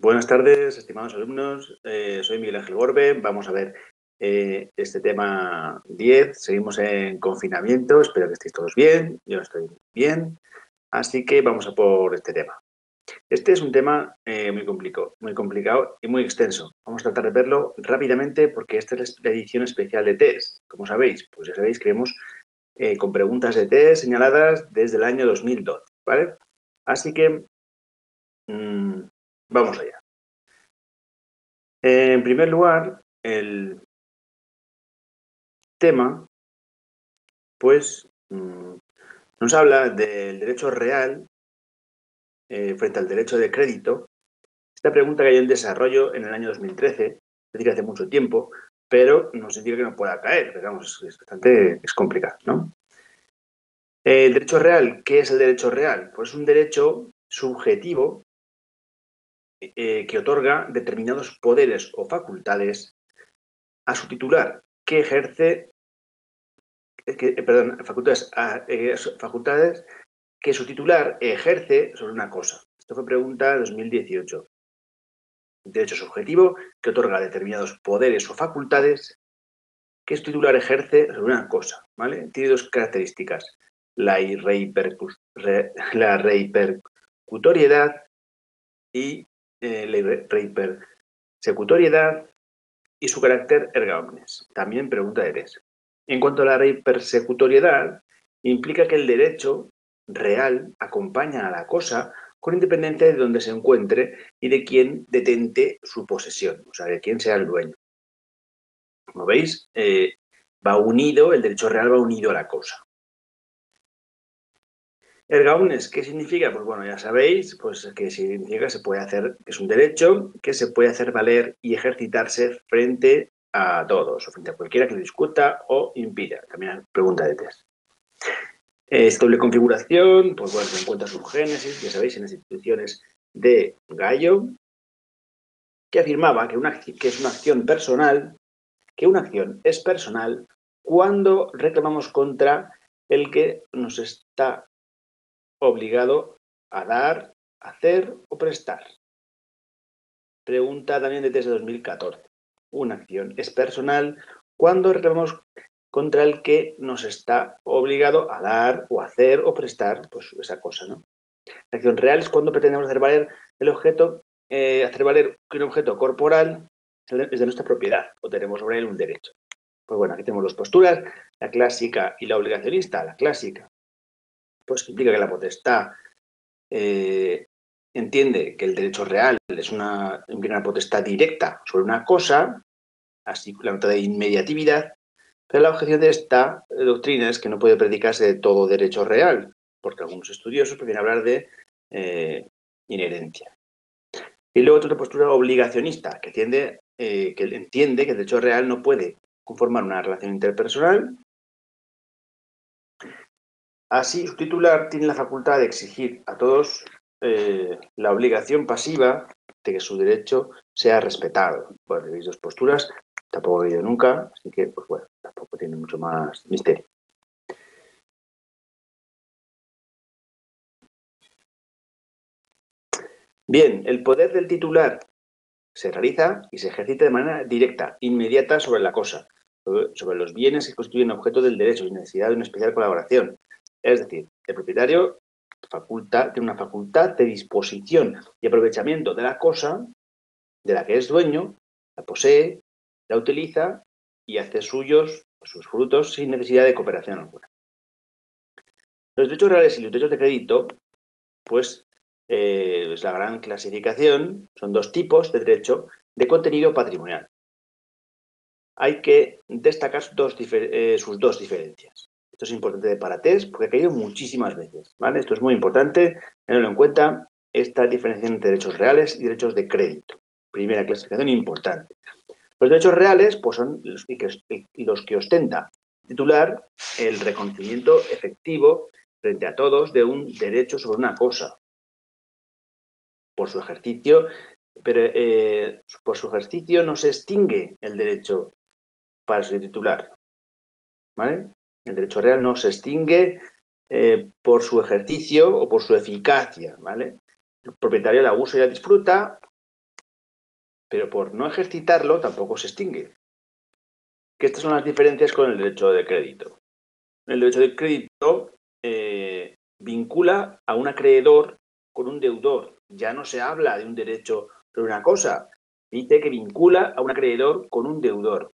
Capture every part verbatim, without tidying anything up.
Buenas tardes, estimados alumnos. Eh, soy Miguel Ángel Gorbe. Vamos a ver eh, este tema diez. Seguimos en confinamiento. Espero que estéis todos bien. Yo estoy bien. Así que vamos a por este tema. Este es un tema eh, muy, complico, muy complicado y muy extenso. Vamos a tratar de verlo rápidamente porque esta es la edición especial de T E S. Como sabéis, pues ya sabéis que vemos eh, con preguntas de T E S señaladas desde el año dos mil doce. ¿Vale? Así que mmm, vamos allá. En primer lugar, el tema, pues, nos habla del derecho real eh, frente al derecho de crédito. Esta pregunta cayó en desarrollo en el año dos mil trece, es decir, hace mucho tiempo, pero no significa que no pueda caer, pero vamos, es bastante es complicado, ¿no? El derecho real, ¿qué es el derecho real? Pues es un derecho subjetivo Eh, que otorga determinados poderes o facultades a su titular, que ejerce, que, perdón, facultades, a, eh, facultades que su titular ejerce sobre una cosa. Esto fue pregunta dos mil dieciocho. Derecho subjetivo que otorga determinados poderes o facultades que su titular ejerce sobre una cosa, ¿vale? Tiene dos características, la, re, la repercutoriedad y Eh, la repersecutoriedad y su carácter erga omnes. También pregunta de T E S. En cuanto a la repersecutoriedad, implica que el derecho real acompaña a la cosa con independencia de donde se encuentre y de quién detente su posesión, o sea, de quién sea el dueño. Como veis, eh, va unido, el derecho real va unido a la cosa. Erga omnes, ¿qué significa? Pues bueno, ya sabéis, pues que significa que se puede hacer, es un derecho que se puede hacer valer y ejercitarse frente a todos o frente a cualquiera que lo discuta o impida. También pregunta de T E S. Esta doble configuración, pues bueno, se encuentra su génesis, ya sabéis, en las instituciones de Gaio, que afirmaba que, una, que es una acción personal, que una acción es personal cuando reclamamos contra el que nos está obligado a dar, hacer o prestar. Pregunta también de T E S de dos mil catorce. Una acción es personal cuando reclamamos contra el que nos está obligado a dar o hacer o prestar, pues esa cosa, ¿no? La acción real es cuando pretendemos hacer valer el objeto, eh, hacer valer que un objeto corporal es de nuestra propiedad o tenemos sobre él un derecho. Pues bueno, aquí tenemos dos posturas, la clásica y la obligacionista. La clásica, pues que implica que la potestad eh, entiende que el derecho real es una, una potestad directa sobre una cosa, así la nota de inmediatividad, pero la objeción de esta doctrina es que no puede predicarse de todo derecho real, porque algunos estudiosos prefieren hablar de eh, inherencia. Y luego otra postura obligacionista, que entiende, eh, que entiende que el derecho real no puede conformar una relación interpersonal. Así, su titular tiene la facultad de exigir a todos eh, la obligación pasiva de que su derecho sea respetado. Bueno, veis dos posturas, tampoco he oído nunca, así que, pues bueno, tampoco tiene mucho más misterio. Bien, el poder del titular se realiza y se ejercita de manera directa, inmediata sobre la cosa, sobre los bienes que constituyen objeto del derecho, sin necesidad de una especial colaboración. Es decir, el propietario faculta, tiene una facultad de disposición y aprovechamiento de la cosa de la que es dueño, la posee, la utiliza y hace suyos sus frutos sin necesidad de cooperación alguna. Los derechos reales y los derechos de crédito, pues eh, es la gran clasificación, son dos tipos de derecho de contenido patrimonial. Hay que destacar sus dos, eh, sus dos diferencias. Esto es importante para T E S porque ha caído muchísimas veces, ¿vale? Esto es muy importante, tenerlo en cuenta, esta diferenciación entre derechos reales y derechos de crédito. Primera clasificación importante. Los derechos reales, pues, son los que, los que ostenta titular el reconocimiento efectivo frente a todos de un derecho sobre una cosa. Por su ejercicio, pero, eh, por su ejercicio no se extingue el derecho para su titular. ¿vale? El derecho real no se extingue eh, por su ejercicio o por su eficacia, ¿vale? El propietario la usa y la disfruta, pero por no ejercitarlo tampoco se extingue. Que estas son las diferencias con el derecho de crédito. El derecho de crédito eh, vincula a un acreedor con un deudor. Ya no se habla de un derecho sobre una cosa. Dice que vincula a un acreedor con un deudor.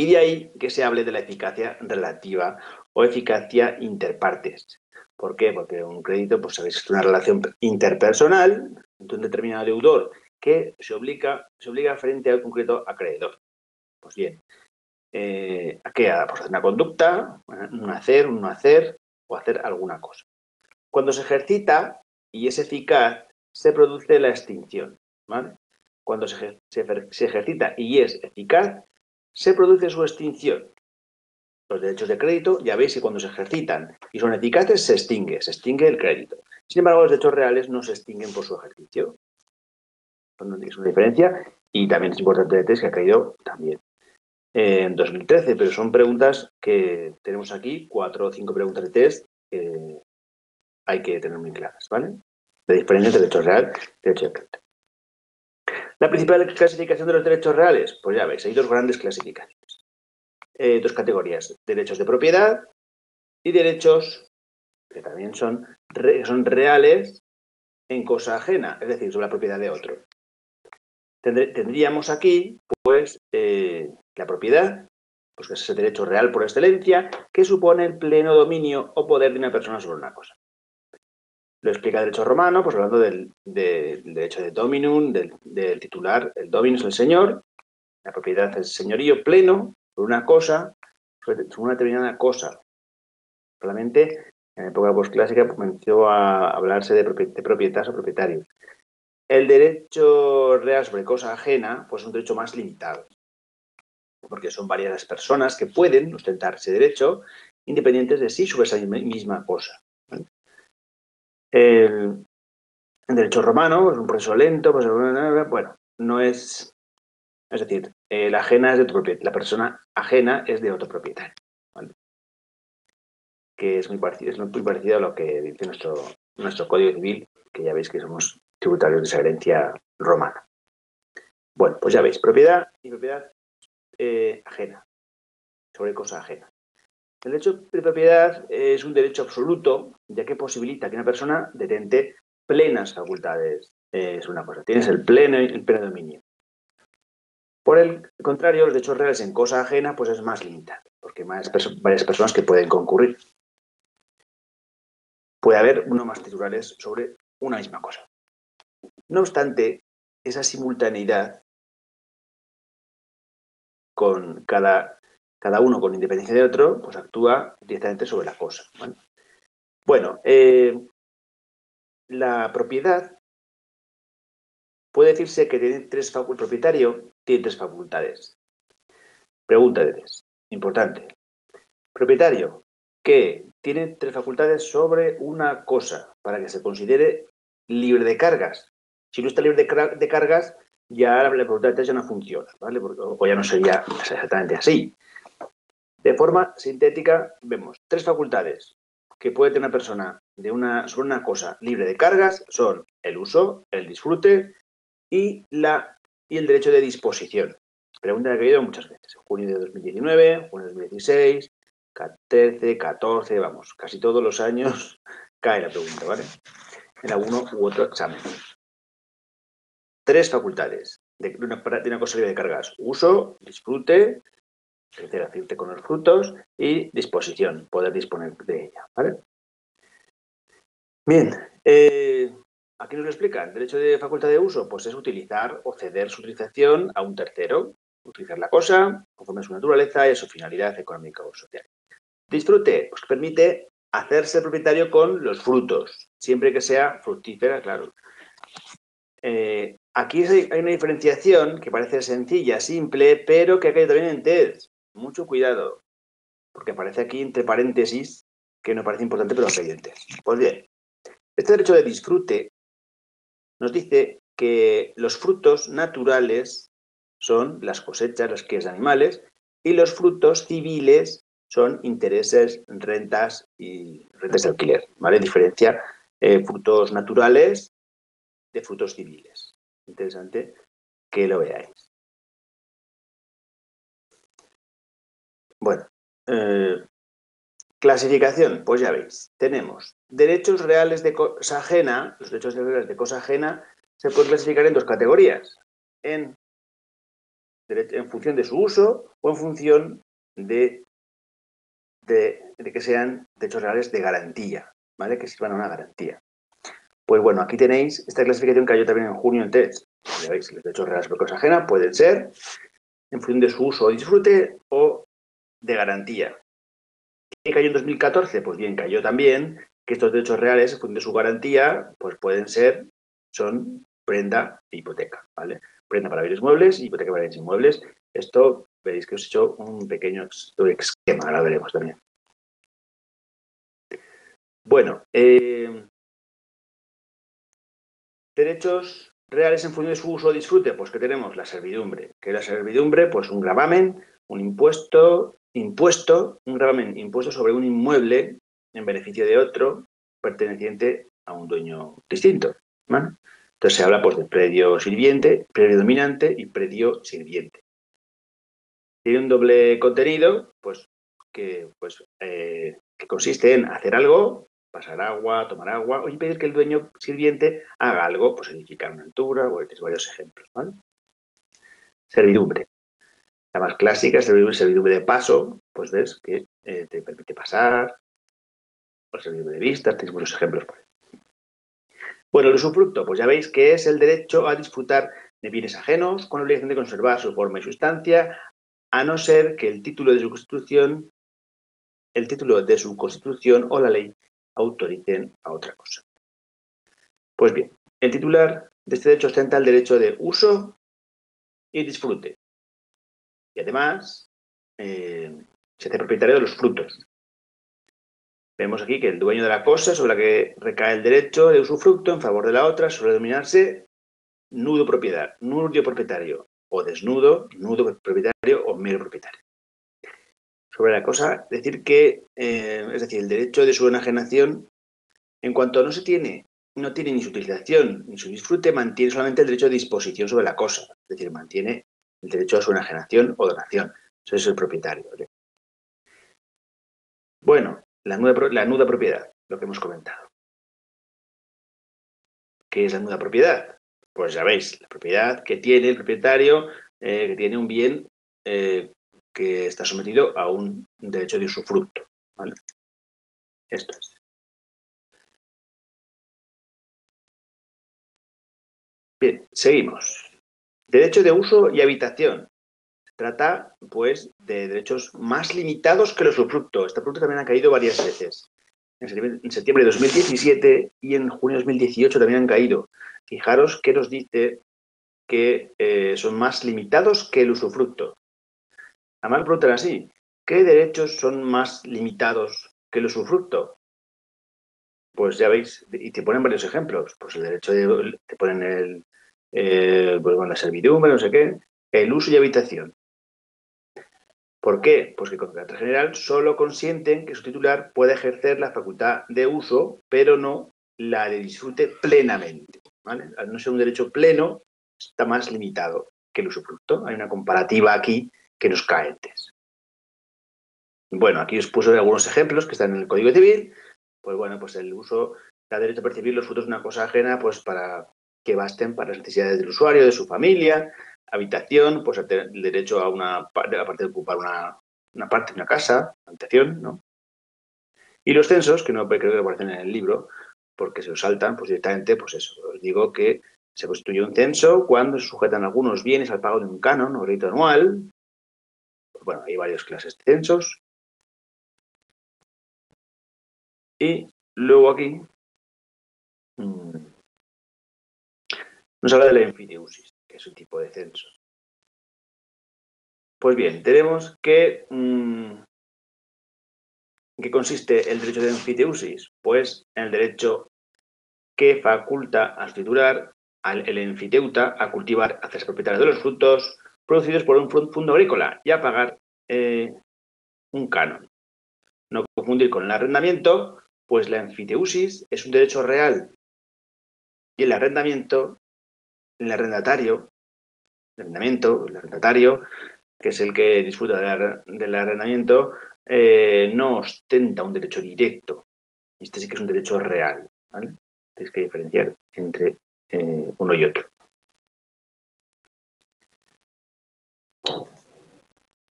Y de ahí que se hable de la eficacia relativa o eficacia interpartes. ¿Por qué? Porque un crédito, pues sabéis, es una relación interpersonal entre un determinado deudor que se obliga, se obliga frente a un concreto acreedor. Pues bien, eh, ¿a qué? Pues hacer una conducta, un hacer, un no hacer o hacer alguna cosa. Cuando se ejercita y es eficaz, se produce la extinción, ¿vale? Cuando se, se, se ejercita y es eficaz, se produce su extinción. Los derechos de crédito, ya veis que cuando se ejercitan y son eficaces, se extingue, se extingue el crédito. Sin embargo, los derechos reales no se extinguen por su ejercicio. Es una diferencia y también es importante de T E S que ha caído también eh, en dos mil trece, pero son preguntas que tenemos aquí, cuatro o cinco preguntas de T E S que hay que tener muy claras, ¿vale? La diferencia entre derecho real y derecho de crédito. La principal clasificación de los derechos reales, pues ya veis, hay dos grandes clasificaciones, eh, dos categorías, derechos de propiedad y derechos que también son, re, son reales en cosa ajena, es decir, sobre la propiedad de otro. Tendríamos aquí, pues, eh, la propiedad, pues que es ese derecho real por excelencia, que supone el pleno dominio o poder de una persona sobre una cosa. Lo explica el derecho romano, pues hablando del, del derecho de dominum, del, del titular. El dominus es el señor, la propiedad es el señorío pleno sobre una cosa, sobre una determinada cosa. Solamente en la época postclásica comenzó a hablarse de propietarios o propietarios. El derecho real sobre cosa ajena, pues es un derecho más limitado, porque son varias las personas que pueden ostentar ese derecho independientes de sí sobre esa misma cosa. El, el derecho romano es un proceso lento, pues, bueno, no es, es decir, eh, la ajena es de otro propietario, la persona ajena es de otro propietario, ¿vale? Que es muy parecido, es muy parecido a lo que dice nuestro, nuestro Código Civil, que ya veis que somos tributarios de esa herencia romana. Bueno, pues ya veis, propiedad y propiedad eh, ajena, sobre cosa ajena. El derecho de propiedad es un derecho absoluto, ya que posibilita que una persona detente plenas facultades. Es una cosa, tienes el pleno, el pleno dominio. Por el contrario, los derechos reales en cosa ajena pues es más limitado, porque hay más perso- varias personas que pueden concurrir. Puede haber uno más titulares sobre una misma cosa. No obstante, esa simultaneidad con cada... Cada uno con independencia de otro, pues actúa directamente sobre la cosa. Bueno, bueno eh, la propiedad puede decirse que tiene tres el propietario tiene tres facultades. Pregunta de tres, importante. Propietario que tiene tres facultades sobre una cosa para que se considere libre de cargas. Si no está libre de, de cargas, ya la pregunta de tres ya no funciona, ¿vale? O ya no sería exactamente así. De forma sintética, vemos tres facultades que puede tener una persona de una, sobre una cosa libre de cargas son el uso, el disfrute y, la, y el derecho de disposición. Pregunta que he caído muchas veces. Junio de dos mil diecinueve, junio de dos mil dieciséis, catorce, catorce, vamos, casi todos los años cae la pregunta, ¿vale? En alguno u otro examen. Tres facultades de una, de una cosa libre de cargas. Uso, disfrute, hacerse con los frutos y disposición, poder disponer de ella, ¿vale? Bien, eh, aquí nos lo explican. Derecho de facultad de uso, pues es utilizar o ceder su utilización a un tercero, utilizar la cosa conforme a su naturaleza y a su finalidad económica o social. Disfrute, pues permite hacerse propietario con los frutos, siempre que sea fructífera, claro. Eh, aquí hay una diferenciación que parece sencilla, simple, pero que ha caído también en T E S. Mucho cuidado, porque aparece aquí entre paréntesis, que no parece importante, pero creyentes. Pues bien, este derecho de disfrute nos dice que los frutos naturales son las cosechas, las crías de animales, y los frutos civiles son intereses, rentas y rentas de alquiler, ¿vale? Diferenciar eh, frutos naturales de frutos civiles. Interesante que lo veáis. Bueno, eh, clasificación, pues ya veis, tenemos derechos reales de cosa ajena. Los derechos reales de cosa ajena se pueden clasificar en dos categorías, en, en función de su uso o en función de, de, de que sean derechos reales de garantía, ¿vale? Que sirvan a una garantía. Pues bueno, aquí tenéis esta clasificación que cayó también en junio en T E S. Ya veis, los derechos reales de cosa ajena pueden ser en función de su uso o disfrute o de garantía. ¿Qué cayó en dos mil catorce? Pues bien, cayó también que estos derechos reales, en función de su garantía, pues pueden ser, son prenda e hipoteca, ¿vale? Prenda para bienes muebles, hipoteca para bienes inmuebles. Esto veréis que os he hecho un pequeño esquema, ahora veremos también. Bueno, eh, derechos reales en función de su uso o disfrute, pues que tenemos la servidumbre, que la servidumbre, pues un gravamen, un impuesto, impuesto, un gravamen impuesto sobre un inmueble en beneficio de otro perteneciente a un dueño distinto, ¿vale? Entonces se habla pues de predio sirviente, predio dominante y predio sirviente. Tiene un doble contenido, pues que, pues, eh, que consiste en hacer algo, pasar agua, tomar agua, o impedir que el dueño sirviente haga algo, pues edificar una altura, o varios ejemplos, ¿vale? Servidumbre. La más clásica es servidumbre, servidumbre de paso, pues ves que eh, te permite pasar, o servidumbre de vistas, tienes muchos ejemplos por ahí. Bueno, el usufructo, pues ya veis que es el derecho a disfrutar de bienes ajenos con la obligación de conservar su forma y sustancia, a no ser que el título de su constitución, el título de su constitución o la ley autoricen a otra cosa. Pues bien, el titular de este derecho ostenta el derecho de uso y disfrute. Y además, eh, se hace propietario de los frutos. Vemos aquí que el dueño de la cosa sobre la que recae el derecho de usufructo en favor de la otra suele denominarse nudo propiedad, nudo propietario, o desnudo, nudo propietario o mero propietario. Sobre la cosa, decir que, eh, es decir, el derecho de su enajenación, en cuanto no se tiene, no tiene ni su utilización ni su disfrute, mantiene solamente el derecho de disposición sobre la cosa, es decir, mantiene el derecho a su enajenación o donación. Eso es el propietario, ¿vale? Bueno, la nuda, la nuda propiedad, lo que hemos comentado. ¿Qué es la nuda propiedad? Pues ya veis, la propiedad que tiene el propietario, eh, que tiene un bien eh, que está sometido a un derecho de usufructo, ¿vale? Esto es. Bien, seguimos. Derecho de uso y habitación. Se trata, pues, de derechos más limitados que el usufructo. Este punto también ha caído varias veces. En septiembre de dos mil diecisiete y en junio de dos mil dieciocho también han caído. Fijaros que nos dice que eh, son más limitados que el usufructo. Además, preguntan así, ¿qué derechos son más limitados que el usufructo? Pues ya veis, y te ponen varios ejemplos. Pues el derecho de, te ponen el... Eh, pues bueno, la servidumbre, no sé qué, el uso y habitación. ¿Por qué? Pues que el contrato general solo consienten que su titular pueda ejercer la facultad de uso, pero no la de disfrute plenamente, ¿vale? Al no ser un derecho pleno, está más limitado que el usufructo. Hay una comparativa aquí que nos cae antes. Bueno, aquí os puse algunos ejemplos que están en el Código Civil. Pues bueno, pues el uso da derecho a percibir los frutos de una cosa ajena, pues para... que basten para las necesidades del usuario, de su familia. Habitación, pues el derecho a una parte de ocupar una, una parte de una casa, habitación, ¿no? Y los censos, que no creo que aparecen en el libro, porque se los saltan, pues directamente, pues eso, os digo que se constituye un censo cuando se sujetan algunos bienes al pago de un canon o rito anual. Pues bueno, hay varias clases de censos. Y luego aquí... Mmm, nos habla de la enfiteusis, que es un tipo de censo. Pues bien, tenemos que... Mmm, ¿qué consiste el derecho de enfiteusis? Pues en el derecho que faculta al titular, al el enfiteuta, a cultivar, a hacerse propietario de los frutos producidos por un fondo agrícola y a pagar eh, un canon. No confundir con el arrendamiento, pues la enfiteusis es un derecho real y el arrendamiento, el arrendatario, el arrendamiento, el arrendatario, que es el que disfruta del, del arrendamiento, eh, no ostenta un derecho directo. Este sí que es un derecho real, ¿vale? Tienes que diferenciar entre eh, uno y otro.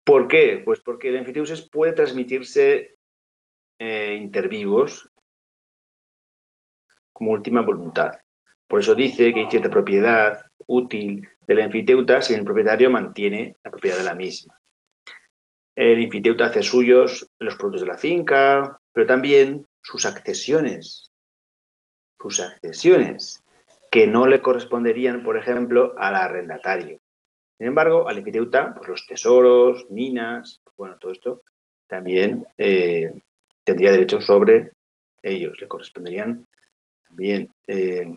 ¿Por qué? Pues porque el enfiteusis puede transmitirse eh, inter vivos como última voluntad. Por eso dice que hay cierta propiedad útil del enfiteuta si el propietario mantiene la propiedad de la misma. El enfiteuta hace suyos los productos de la finca, pero también sus accesiones, sus accesiones que no le corresponderían, por ejemplo, al arrendatario. Sin embargo, al enfiteuta, pues los tesoros, minas, bueno, todo esto también eh, tendría derecho sobre ellos, le corresponderían también, eh,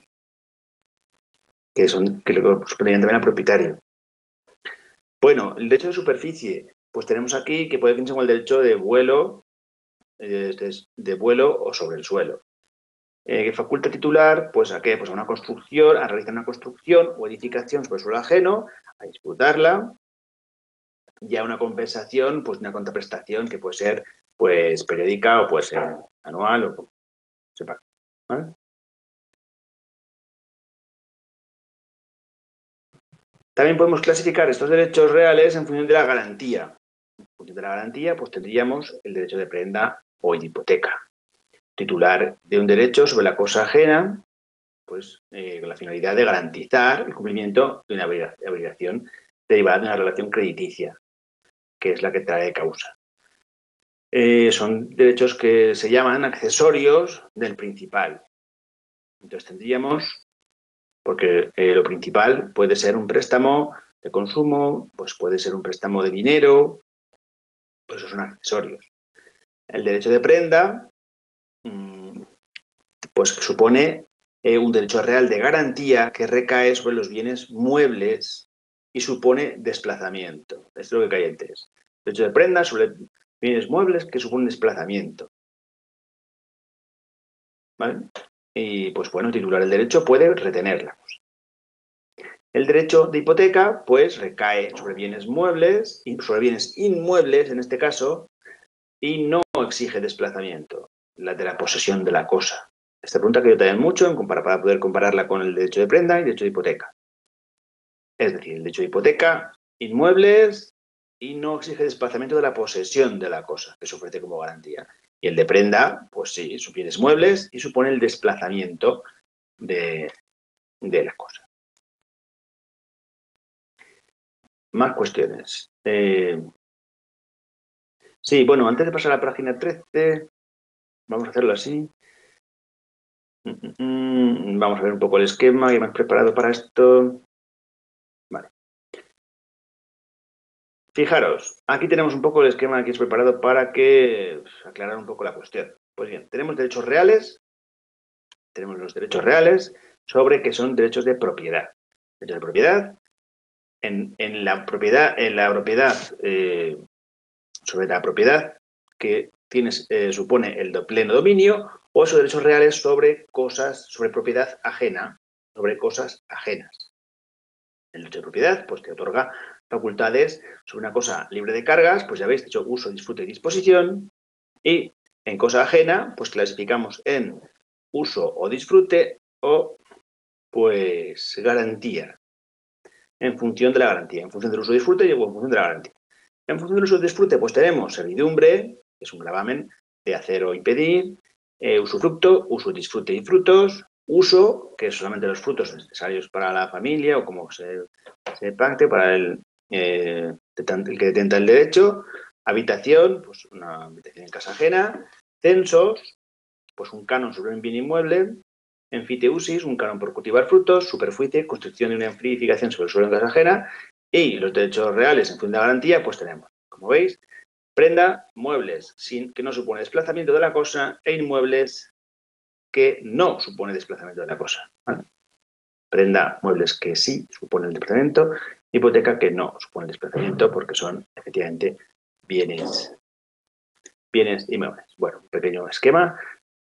que, son, que le corresponderían también al propietario. Bueno, el derecho de superficie, pues tenemos aquí que puede definirse como el derecho de vuelo, eh, de, de vuelo o sobre el suelo. Eh, que faculta titular, pues a qué, pues a una construcción, a realizar una construcción o edificación sobre el suelo ajeno, a disputarla, y a una compensación, pues una contraprestación que puede ser, pues, periódica o puede ser anual o como se paga, ¿vale? También podemos clasificar estos derechos reales en función de la garantía. En función de la garantía, pues tendríamos el derecho de prenda o de hipoteca. Titular de un derecho sobre la cosa ajena, pues eh, con la finalidad de garantizar el cumplimiento de una obligación derivada de una relación crediticia, que es la que trae causa. Eh, son derechos que se llaman accesorios del principal. Entonces tendríamos, porque eh, lo principal puede ser un préstamo de consumo, pues puede ser un préstamo de dinero, pues esos son accesorios. El derecho de prenda, pues supone eh, un derecho real de garantía que recae sobre los bienes muebles y supone desplazamiento. Esto es lo que cae en T E S. Derecho de prenda sobre bienes muebles que supone desplazamiento. ¿Vale? Y pues bueno, titular del derecho puede retenerla. El derecho de hipoteca pues recae sobre bienes muebles y sobre bienes inmuebles en este caso y no exige desplazamiento. La de la posesión de la cosa. Esta pregunta que yo también mucho en comparar, para poder compararla con el derecho de prenda y el derecho de hipoteca. Es decir, el derecho de hipoteca, inmuebles y no exige desplazamiento de la posesión de la cosa que se ofrece como garantía. Y el de prenda, pues sí, supone muebles y supone el desplazamiento de, de la cosa. Más cuestiones. Eh, sí, bueno, antes de pasar a la página trece... Vamos a hacerlo así. Vamos a ver un poco el esquema que me has preparado para esto. Vale. Fijaros, aquí tenemos un poco el esquema que es preparado para que aclarar un poco la cuestión. Pues bien, tenemos derechos reales. Tenemos los derechos reales sobre que son derechos de propiedad. Derechos de propiedad. En, en la propiedad, en la propiedad, eh, sobre la propiedad que tienes, eh, supone el pleno dominio, o esos derechos reales sobre cosas, sobre propiedad ajena, sobre cosas ajenas. El derecho de propiedad, pues te otorga facultades sobre una cosa libre de cargas, pues ya habéis dicho uso, disfrute y disposición, y en cosa ajena, pues clasificamos en uso o disfrute o, pues, garantía, en función de la garantía, en función del uso o disfrute y en función de la garantía. En función del uso o disfrute, pues tenemos servidumbre, que es un gravamen de hacer o impedir, eh, usufructo, uso, disfrute y frutos, uso, que es solamente los frutos necesarios para la familia o como se, se pacte para el, eh, el que detenta el derecho, habitación, pues una habitación en casa ajena, censos, pues un canon sobre un bien inmueble, enfiteusis, un canon por cultivar frutos, superficie, construcción de una edificación sobre el suelo en casa ajena y los derechos reales en función de garantía, pues tenemos, como veis, prenda, muebles sin, que no supone desplazamiento de la cosa e inmuebles que no supone desplazamiento de la cosa. ¿Vale? Prenda, muebles que sí supone el desplazamiento, hipoteca que no supone el desplazamiento porque son efectivamente bienes, bienes inmuebles. Bueno, un pequeño esquema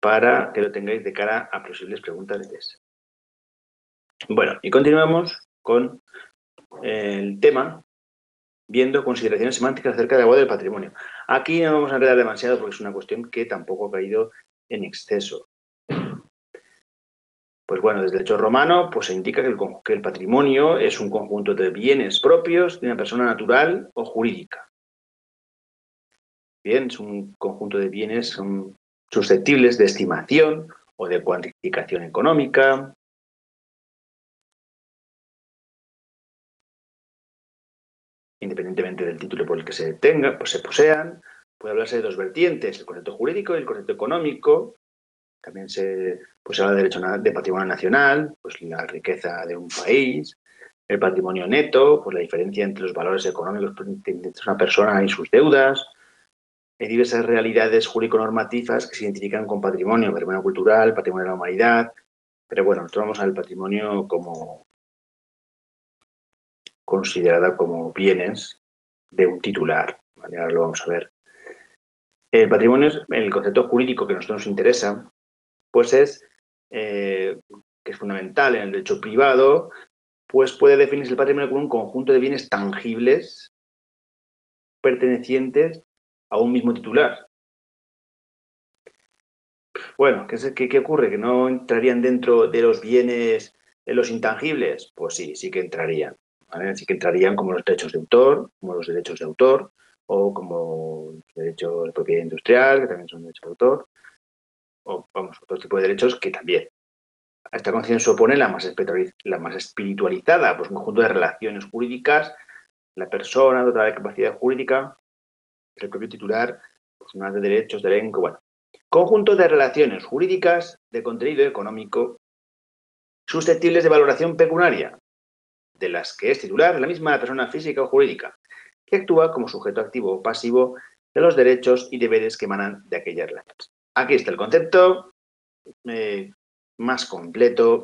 para que lo tengáis de cara a posibles preguntas de test. Bueno, y continuamos con el tema, viendo consideraciones semánticas acerca del agua del patrimonio. Aquí no vamos a enredar demasiado porque es una cuestión que tampoco ha caído en exceso. Pues bueno, desde el derecho romano pues se indica que el, que el patrimonio es un conjunto de bienes propios de una persona natural o jurídica. Bien, es un conjunto de bienes son susceptibles de estimación o de cuantificación económica. Independientemente del título por el que se tenga, pues se posean. Puede hablarse de dos vertientes, el concepto jurídico y el concepto económico. También se, pues, se habla de derecho de patrimonio nacional, pues la riqueza de un país, el patrimonio neto, pues la diferencia entre los valores económicos entre una persona y sus deudas. Hay diversas realidades jurídico-normativas que se identifican con patrimonio, patrimonio cultural, patrimonio de la humanidad, pero bueno, nosotros vamos al patrimonio como considerada como bienes de un titular, ¿vale? Ahora lo vamos a ver. El patrimonio, el concepto jurídico que a nosotros nos interesa, pues es, eh, que es fundamental en el derecho privado, pues puede definirse el patrimonio como un conjunto de bienes tangibles pertenecientes a un mismo titular. Bueno, ¿qué, qué, qué ocurre? ¿Que no entrarían dentro de los bienes, de los intangibles? Pues sí, sí que entrarían, ¿vale? Sí que entrarían como los derechos de autor, como los derechos de autor, o como derechos de propiedad industrial, que también son derechos de autor, o vamos, otro tipo de derechos que también. A esta concepción se opone la más, la más espiritualizada, pues un conjunto de relaciones jurídicas, la persona dotada de capacidad jurídica, el propio titular, pues unas de derechos, de elenco, bueno. Conjunto de relaciones jurídicas de contenido económico susceptibles de valoración pecuniaria, de las que es titular la misma persona física o jurídica, que actúa como sujeto activo o pasivo de los derechos y deberes que emanan de aquellas relaciones. Aquí está el concepto eh, más completo,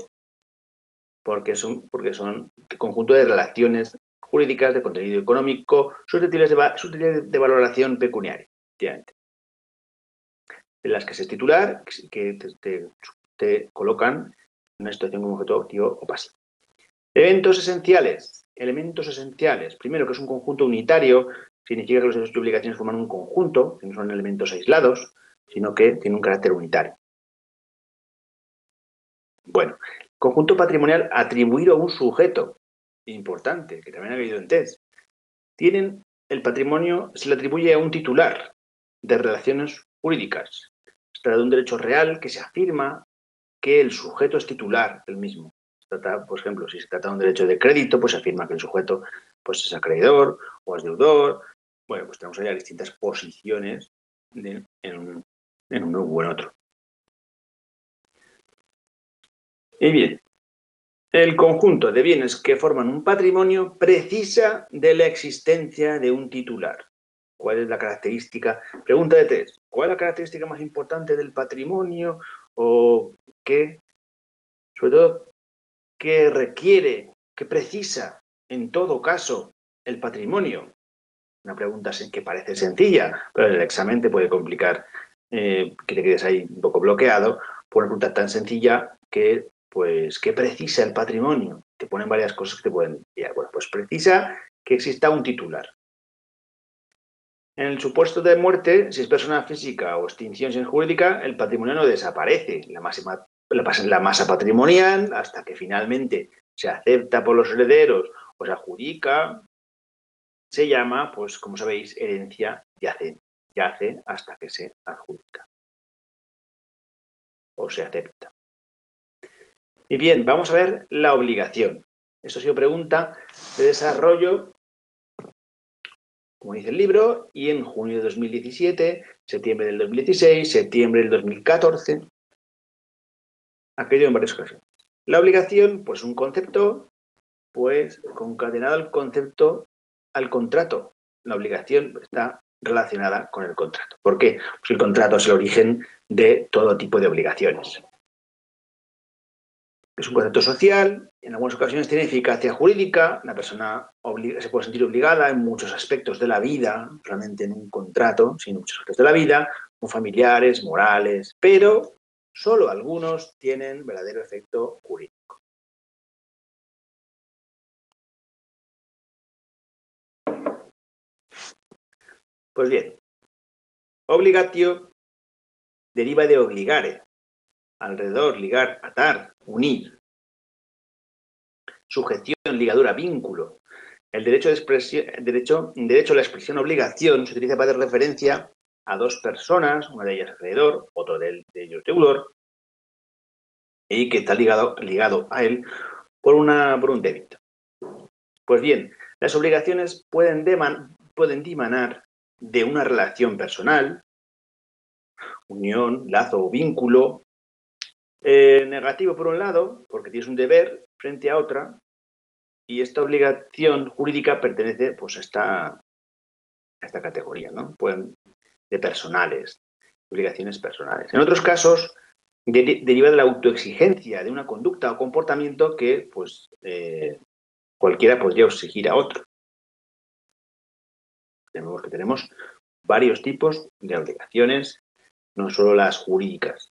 porque son, porque son conjunto de relaciones jurídicas de contenido económico susceptibles de, va, susceptibles de valoración pecuniaria, de las que se titular, que te, te, te colocan en una situación como objeto activo o pasivo. Eventos esenciales. Elementos esenciales. Primero, que es un conjunto unitario, significa que los derechos y obligaciones forman un conjunto, que no son elementos aislados, sino que tiene un carácter unitario. Bueno, conjunto patrimonial atribuido a un sujeto, importante, que también ha habido en T E S. Tienen el patrimonio, se le atribuye a un titular de relaciones jurídicas. Se trata de un derecho real que se afirma que el sujeto es titular del mismo. Trata, por ejemplo, si se trata de un derecho de crédito, pues se afirma que el sujeto pues, es acreedor o es deudor. Bueno, pues tenemos ahí las distintas posiciones de, en, un, en uno u en otro. Y bien, el conjunto de bienes que forman un patrimonio precisa de la existencia de un titular. ¿Cuál es la característica? Pregunta de test. ¿Cuál es la característica más importante del patrimonio? ¿O qué? Sobre todo, que requiere, que precisa, en todo caso, el patrimonio. Una pregunta que parece sencilla, pero en el examen te puede complicar eh, que te quedes ahí un poco bloqueado por una pregunta tan sencilla que, pues, ¿qué precisa el patrimonio? Te ponen varias cosas que te pueden enviar. Bueno, pues precisa que exista un titular. En el supuesto de muerte, si es persona física o extinción sin jurídica, el patrimonio no desaparece. La máxima la masa patrimonial, hasta que finalmente se acepta por los herederos o se adjudica, se llama, pues como sabéis, herencia yacente. Yace hasta que se adjudica o se acepta. Y bien, vamos a ver la obligación. Esto ha sido pregunta de desarrollo, como dice el libro, y en junio de dos mil diecisiete, septiembre del dos mil dieciséis, septiembre del dos mil catorce... ha caído en varias ocasiones. La obligación, pues un concepto, pues concatenado al concepto, al contrato. La obligación está relacionada con el contrato. ¿Por qué? Pues el contrato es el origen de todo tipo de obligaciones. Es un concepto social, en algunas ocasiones tiene eficacia jurídica, la persona se puede sentir obligada en muchos aspectos de la vida, no solamente en un contrato, sino en muchos aspectos de la vida, como familiares, morales, pero solo algunos tienen verdadero efecto jurídico. Pues bien, obligatio deriva de obligare, alrededor, ligar, atar, unir. Sujeción, ligadura, vínculo. El derecho, de expresión, derecho, derecho a la expresión obligación se utiliza para dar referencia a dos personas, una de ellas acreedor, otro de ellos deudor, y que está ligado, ligado a él por, una, por un débito. Pues bien, las obligaciones pueden, deman, pueden dimanar de una relación personal, unión, lazo o vínculo, Eh, negativo por un lado, porque tienes un deber frente a otra, y esta obligación jurídica pertenece pues a esta, a esta categoría, ¿no? Pueden, de personales, obligaciones personales. En otros casos, de, deriva de la autoexigencia de una conducta o comportamiento que pues eh, cualquiera podría exigir a otro. Tenemos que tenemos varios tipos de obligaciones, no solo las jurídicas.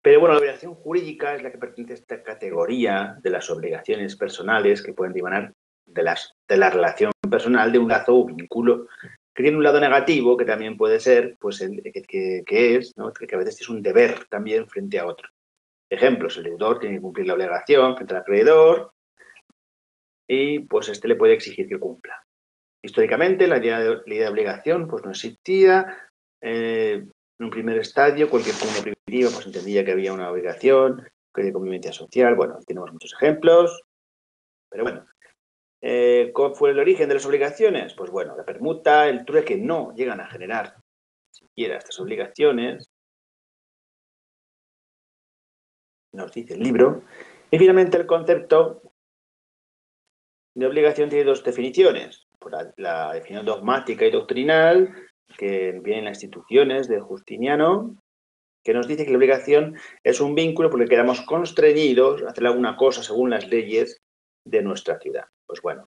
Pero bueno, la obligación jurídica es la que pertenece a esta categoría de las obligaciones personales que pueden divanar de, las, de la relación personal de un lazo o vínculo, que tiene un lado negativo que también puede ser, pues, el, que, que es, ¿no? que a veces es un deber también frente a otro. Ejemplos, el deudor tiene que cumplir la obligación frente al acreedor y pues este le puede exigir que cumpla. Históricamente la idea de, la idea de obligación pues no existía. Eh, En un primer estadio, cualquier punto primitivo, pues entendía que había una obligación, que había convivencia social, bueno, tenemos muchos ejemplos, pero bueno. Eh, ¿Cuál fue el origen de las obligaciones? Pues bueno, la permuta, el trueque no llegan a generar siquiera estas obligaciones, nos dice el libro. Y finalmente el concepto de obligación tiene dos definiciones, por la, la definición dogmática y doctrinal, que vienen las instituciones de Justiniano, que nos dice que la obligación es un vínculo porque quedamos constreñidos a hacer alguna cosa según las leyes de nuestra ciudad. Pues bueno,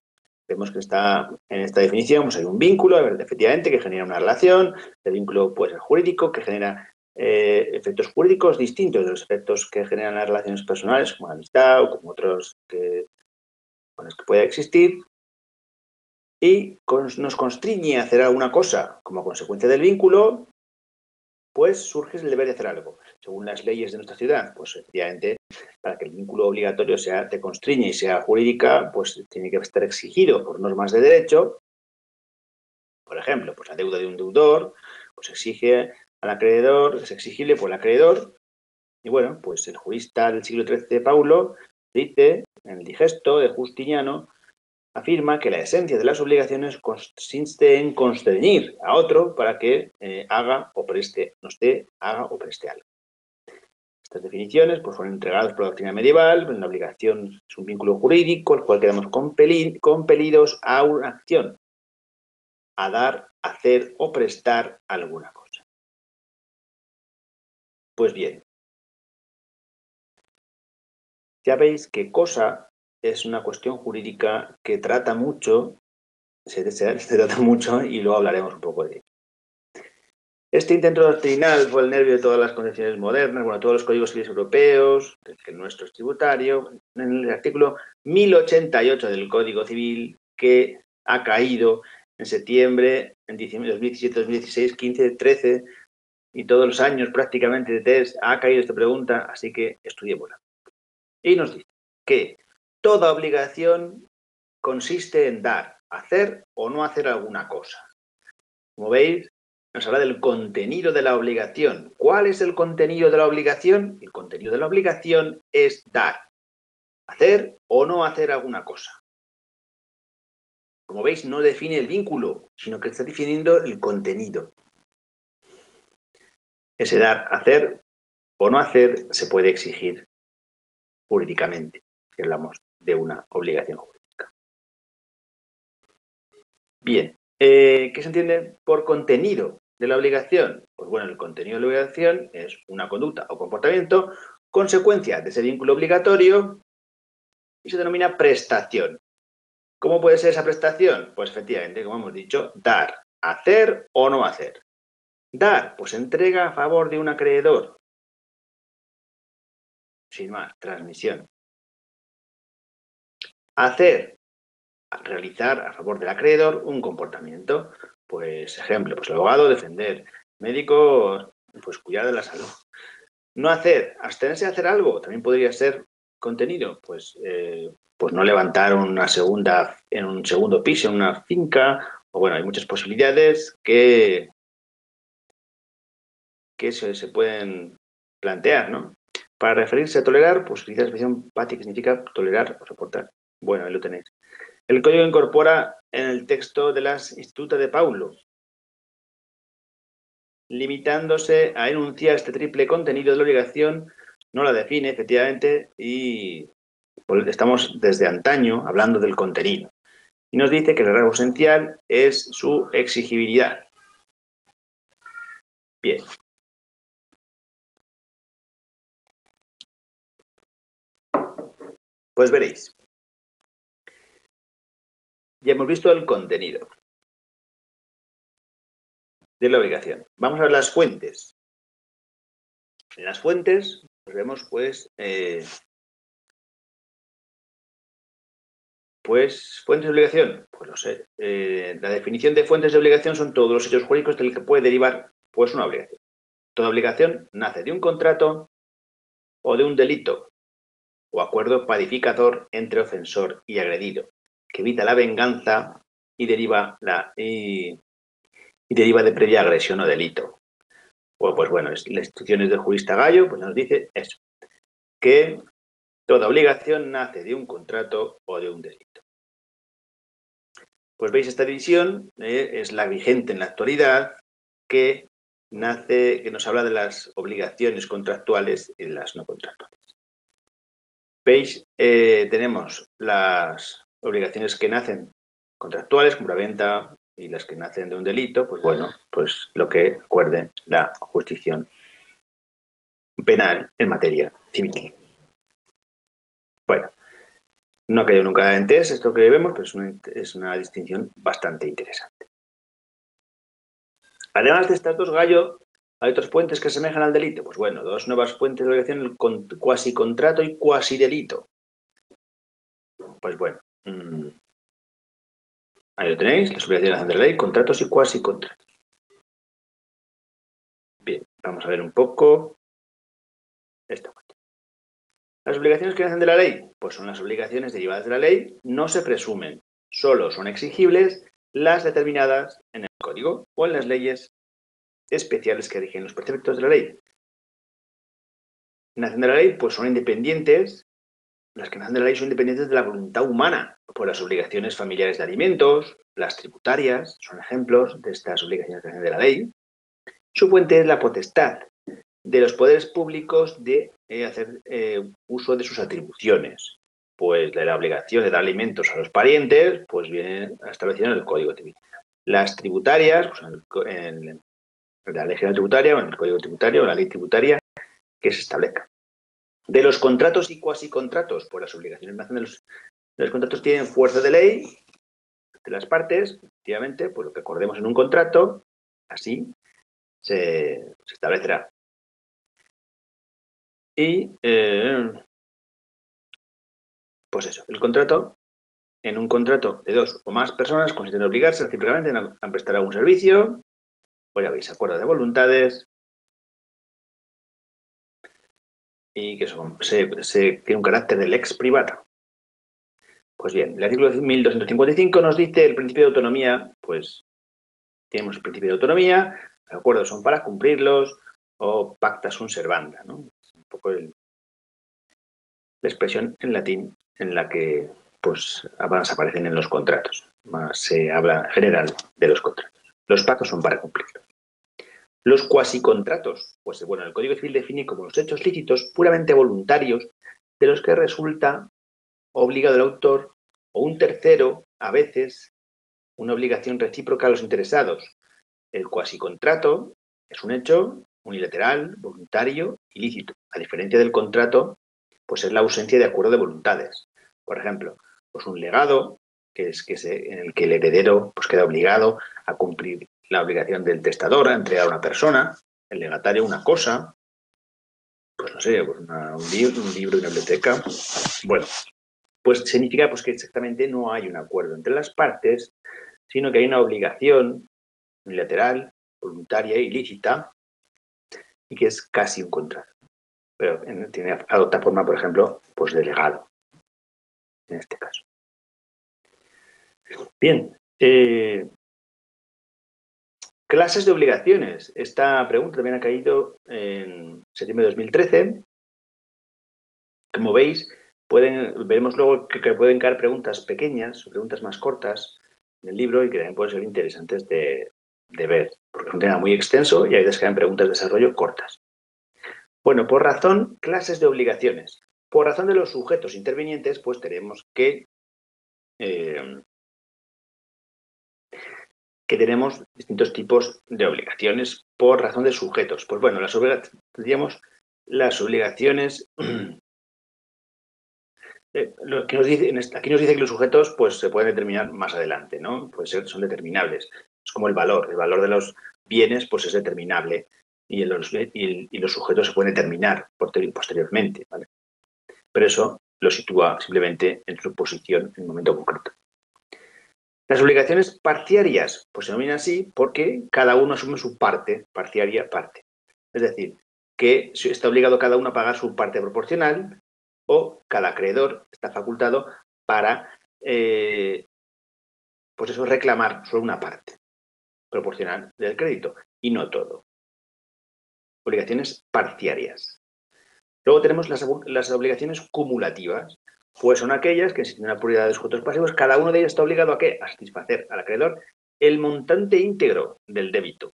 vemos que está en esta definición pues hay un vínculo, efectivamente, que genera una relación, el vínculo puede ser jurídico, que genera eh, efectos jurídicos distintos de los efectos que generan las relaciones personales, como la amistad o como otros que, con los que pueda existir. Y nos constriñe a hacer alguna cosa como consecuencia del vínculo, pues surge el deber de hacer algo. Según las leyes de nuestra ciudad, pues efectivamente, para que el vínculo obligatorio sea te constriñe y sea jurídica, pues tiene que estar exigido por normas de derecho. Por ejemplo, pues la deuda de un deudor, pues exige al acreedor, es exigible por el acreedor. Y bueno, pues el jurista del siglo trece, Paulo, dice en el digesto de Justiniano, afirma que la esencia de las obligaciones consiste en constreñir a otro para que eh, haga o preste, nos dé, haga o preste algo. Estas definiciones pues, fueron entregadas por la doctrina medieval, la obligación es un vínculo jurídico, el cual quedamos compeli, compelidos a una acción, a dar, hacer o prestar alguna cosa. Pues bien, ya veis qué cosa es una cuestión jurídica que trata mucho, se, se, se trata mucho y luego hablaremos un poco de ello. Este intento doctrinal fue el nervio de todas las concepciones modernas, bueno, todos los códigos civiles europeos, que el nuestro es tributario, en el artículo mil ochenta y ocho del Código Civil, que ha caído en septiembre, en dos mil diecisiete, dos mil dieciséis, quince, trece, y todos los años prácticamente de T E S ha caído esta pregunta, así que estudiémosla. Y nos dice que toda obligación consiste en dar, hacer o no hacer alguna cosa. Como veis, nos habla del contenido de la obligación. ¿Cuál es el contenido de la obligación? El contenido de la obligación es dar, hacer o no hacer alguna cosa. Como veis, no define el vínculo, sino que está definiendo el contenido. Ese dar, hacer o no hacer se puede exigir jurídicamente. Que hablamos de una obligación jurídica. Bien, eh, ¿qué se entiende por contenido de la obligación? Pues bueno, el contenido de la obligación es una conducta o comportamiento consecuencia de ese vínculo obligatorio y se denomina prestación. ¿Cómo puede ser esa prestación? Pues efectivamente, como hemos dicho, dar, hacer o no hacer. Dar, pues entrega a favor de un acreedor. Sin más, transmisión. Hacer, realizar a favor del acreedor un comportamiento. Pues ejemplo, pues el abogado defender, médico pues cuidar de la salud. No hacer, abstenerse de hacer algo, también podría ser contenido, pues, eh, pues no levantar una segunda, en un segundo piso, en una finca, o bueno, hay muchas posibilidades que, que se, se pueden plantear, ¿no? Para referirse a tolerar, pues utiliza la expresión pati, que significa tolerar o soportar. Bueno, ahí lo tenéis. El código incorpora en el texto de las Institutas de Paulo, limitándose a enunciar este triple contenido de la obligación, no la define, efectivamente, y estamos desde antaño hablando del contenido. Y nos dice que el rasgo esencial es su exigibilidad. Bien. Pues veréis. Ya hemos visto el contenido de la obligación. Vamos a ver las fuentes. En las fuentes pues vemos pues, eh, pues fuentes de obligación. Pues no sé. Eh, la definición de fuentes de obligación son todos los hechos jurídicos del que puede derivar pues una obligación. Toda obligación nace de un contrato o de un delito o acuerdo pacificador entre ofensor y agredido, que evita la venganza y deriva la y, y deriva de previa agresión o delito. Bueno, pues bueno, las instrucciones del jurista Gaio pues nos dice eso, que toda obligación nace de un contrato o de un delito. Pues veis, esta división eh, es la vigente en la actualidad, que nace, que nos habla de las obligaciones contractuales y las no contractuales. Veis, eh, tenemos las obligaciones que nacen contractuales, compraventa, y las que nacen de un delito, pues bueno, pues lo que acuerde la jurisdicción penal en materia civil. Bueno, no ha caído nunca en T E S esto que vemos, pero es una, es una distinción bastante interesante. Además de estas dos, Gaio, hay otros fuentes que asemejan al delito. Pues bueno, dos nuevas fuentes de obligación, el cuasi contrato y cuasi delito. Pues bueno. Mm. Ahí lo tenéis, las obligaciones de la ley, contratos y cuasi contratos. Bien, vamos a ver un poco esta cuestión. Las obligaciones que nacen de la ley, pues son las obligaciones derivadas de la ley, no se presumen, solo son exigibles las determinadas en el código o en las leyes especiales que rigen los preceptos de la ley. Nacen de la ley, pues son independientes. Las que nacen de la ley son independientes de la voluntad humana, pues las obligaciones familiares de alimentos, las tributarias, son ejemplos de estas obligaciones que nacen de la ley. Su fuente es la potestad de los poderes públicos de eh, hacer eh, uso de sus atribuciones. Pues la, la obligación de dar alimentos a los parientes, pues viene establecida en el Código Civil. Las tributarias, pues en, el, en la ley general tributaria, o en el Código Tributario, o en la ley tributaria, que se establezca. De los contratos y cuasi contratos, pues las obligaciones nacen de los, de los contratos, tienen fuerza de ley de las partes, efectivamente, pues lo que acordemos en un contrato, así se, se establecerá. Y, eh, pues eso, el contrato, en un contrato de dos o más personas, consiste en obligarse recíprocamente a prestar algún servicio, pues ya veis, acuerdo de voluntades. Y que son, se, se, tiene un carácter de lex privata. Pues bien, el artículo mil doscientos cincuenta y cinco nos dice el principio de autonomía, pues tenemos el principio de autonomía, los acuerdos son para cumplirlos, o pacta sunt servanda, ¿no? Es un poco el, la expresión en latín en la que pues apenas aparecen en los contratos, más se habla en general de los contratos. Los pactos son para cumplirlos. Los cuasicontratos, pues bueno, el Código Civil define como los hechos lícitos puramente voluntarios de los que resulta obligado el autor o un tercero, a veces, una obligación recíproca a los interesados. El cuasicontrato es un hecho unilateral, voluntario y lícito. A diferencia del contrato, pues es la ausencia de acuerdo de voluntades. Por ejemplo, pues un legado, que es que se, en el que el heredero pues queda obligado a cumplir la obligación del testador, a entregar a una persona, el legatario una cosa, pues no sé, pues una, un, libro, un libro y una biblioteca. Bueno, pues significa pues que exactamente no hay un acuerdo entre las partes, sino que hay una obligación unilateral, voluntaria y lícita, y que es casi un contrato. Pero en, tiene, adopta forma, por ejemplo, pues de legado, en este caso. Bien. Eh, clases de obligaciones. Esta pregunta también ha caído en septiembre de dos mil trece. Como veis, pueden, veremos luego que, que pueden caer preguntas pequeñas o preguntas más cortas en el libro y que también pueden ser interesantes de, de ver, porque es un tema muy extenso y a veces caen preguntas de desarrollo cortas. Bueno, por razón, clases de obligaciones. Por razón de los sujetos intervinientes, pues tenemos que... Eh, que tenemos distintos tipos de obligaciones por razón de sujetos. Pues bueno, las obligaciones, las obligaciones eh, lo que nos dice, aquí nos dice que los sujetos pues, se pueden determinar más adelante, ¿no? Pues son determinables. Es como el valor. El valor de los bienes pues, es determinable y los, y, y los sujetos se pueden determinar posteriormente, ¿vale? Pero eso lo sitúa simplemente en su posición en un momento concreto. Las obligaciones parciarias, pues se denominan así porque cada uno asume su parte, parciaria, parte. Es decir, que está obligado cada uno a pagar su parte proporcional o cada acreedor está facultado para, eh, pues eso, reclamar solo una parte proporcional del crédito y no todo. Obligaciones parciarias. Luego tenemos las, las obligaciones cumulativas. Pues son aquellas que, si tienen una pluralidad de sujetos pasivos, cada uno de ellos está obligado a ¿qué? A satisfacer al acreedor el montante íntegro del débito.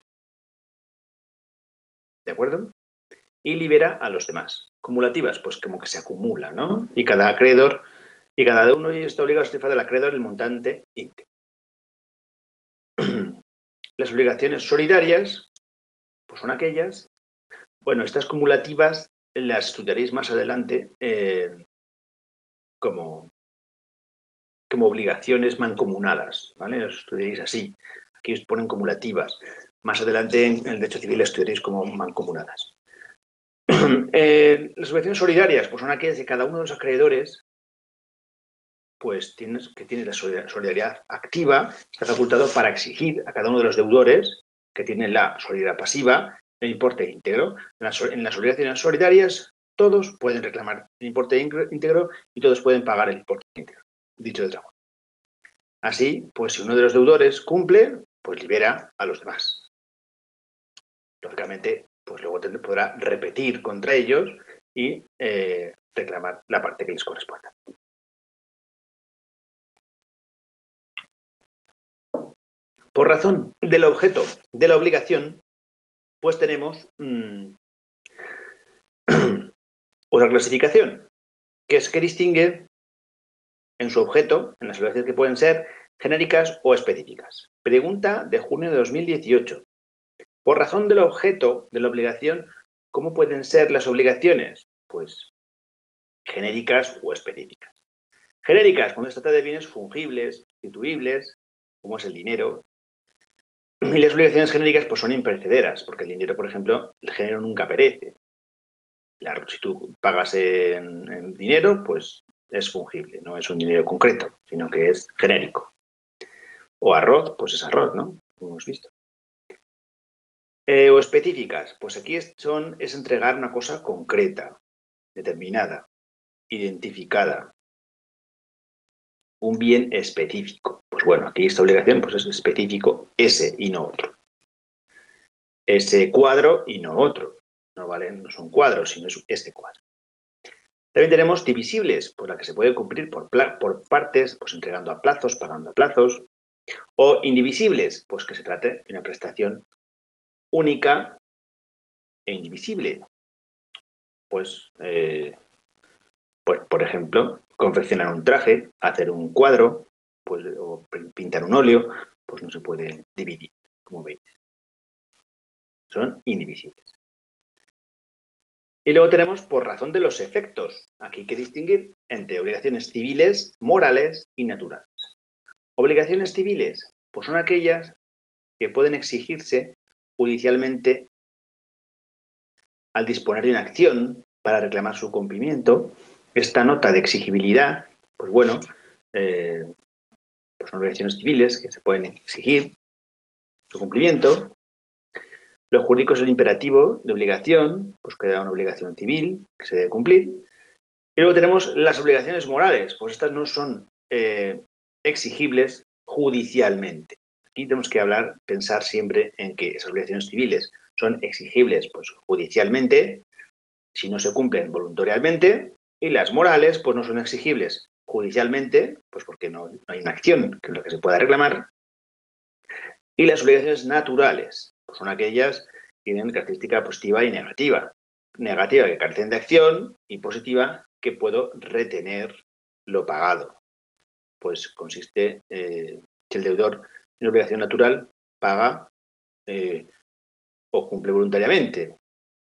¿De acuerdo? Y libera a los demás. Cumulativas, pues como que se acumula, ¿no? Y cada acreedor, y cada uno de ellos está obligado a satisfacer al acreedor el montante íntegro. Las obligaciones solidarias, pues son aquellas. Bueno, estas cumulativas las estudiaréis más adelante. Eh, Como, como obligaciones mancomunadas, ¿vale? Os estudiaréis así. Aquí os ponen cumulativas. Más adelante en el derecho civil estudiaréis como mancomunadas. Eh, las obligaciones solidarias, pues son aquellas de cada uno de los acreedores, pues tienes, que tiene la solidaridad activa, está facultado para exigir a cada uno de los deudores que tienen la solidaridad pasiva el importe íntegro. En las, en las obligaciones solidarias, todos pueden reclamar el importe íntegro y todos pueden pagar el importe íntegro, dicho de otra forma. Así, pues si uno de los deudores cumple, pues libera a los demás. Lógicamente, pues luego podrá repetir contra ellos y eh, reclamar la parte que les corresponda. Por razón del objeto de la obligación, pues tenemos... Mmm, o la clasificación, que es que distingue en su objeto, en las obligaciones que pueden ser genéricas o específicas. Pregunta de junio de dos mil dieciocho. Por razón del objeto de la obligación, ¿cómo pueden ser las obligaciones? Pues genéricas o específicas. Genéricas, cuando se trata de bienes fungibles, sustituibles, como es el dinero. Y las obligaciones genéricas pues son imperecederas, porque el dinero, por ejemplo, el género nunca perece. La, si tú pagas en, en dinero, pues es fungible, no es un dinero concreto, sino que es genérico. O arroz, pues es arroz, ¿no? Como hemos visto. Eh, o específicas, pues aquí es, son, es entregar una cosa concreta, determinada, identificada. Un bien específico. Pues bueno, aquí esta obligación pues es específico ese y no otro. Ese cuadro y no otro. No valen, no son cuadros, sino es este cuadro. También tenemos divisibles, pues la que se puede cumplir por, por partes, pues entregando a plazos, pagando a plazos. O indivisibles, pues que se trate de una prestación única e indivisible. Pues, eh, pues por ejemplo, confeccionar un traje, hacer un cuadro, pues, o pintar un óleo, pues no se puede dividir, como veis. Son indivisibles. Y luego tenemos por razón de los efectos. Aquí hay que distinguir entre obligaciones civiles, morales y naturales. Obligaciones civiles, pues son aquellas que pueden exigirse judicialmente al disponer de una acción para reclamar su cumplimiento. Esta nota de exigibilidad, pues bueno, eh, pues son obligaciones civiles que se pueden exigir su cumplimiento. Los jurídicos son imperativo de obligación, pues queda una obligación civil que se debe cumplir. Y luego tenemos las obligaciones morales, pues estas no son eh, exigibles judicialmente. Aquí tenemos que hablar, pensar siempre en que esas obligaciones civiles son exigibles pues judicialmente, si no se cumplen voluntariamente, y las morales pues no son exigibles judicialmente, pues porque no, no hay una acción que es lo que se pueda reclamar. Y las obligaciones naturales, pues son aquellas que tienen característica positiva y negativa. Negativa que carecen de acción y positiva que puedo retener lo pagado. Pues consiste, eh, si el deudor tiene obligación natural, paga eh, o cumple voluntariamente.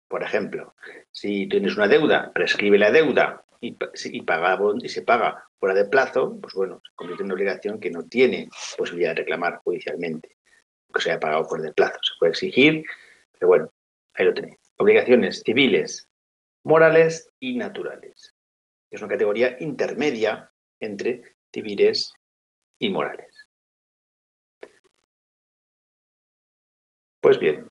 Por ejemplo, si tienes una deuda, prescribe la deuda y, y, paga, y se paga fuera de plazo, pues bueno, se convierte en una obligación que no tiene posibilidad de reclamar judicialmente. Que se haya pagado fuera de plazo, se puede exigir, pero bueno, ahí lo tenéis. Obligaciones civiles, morales y naturales. Es una categoría intermedia entre civiles y morales. Pues bien,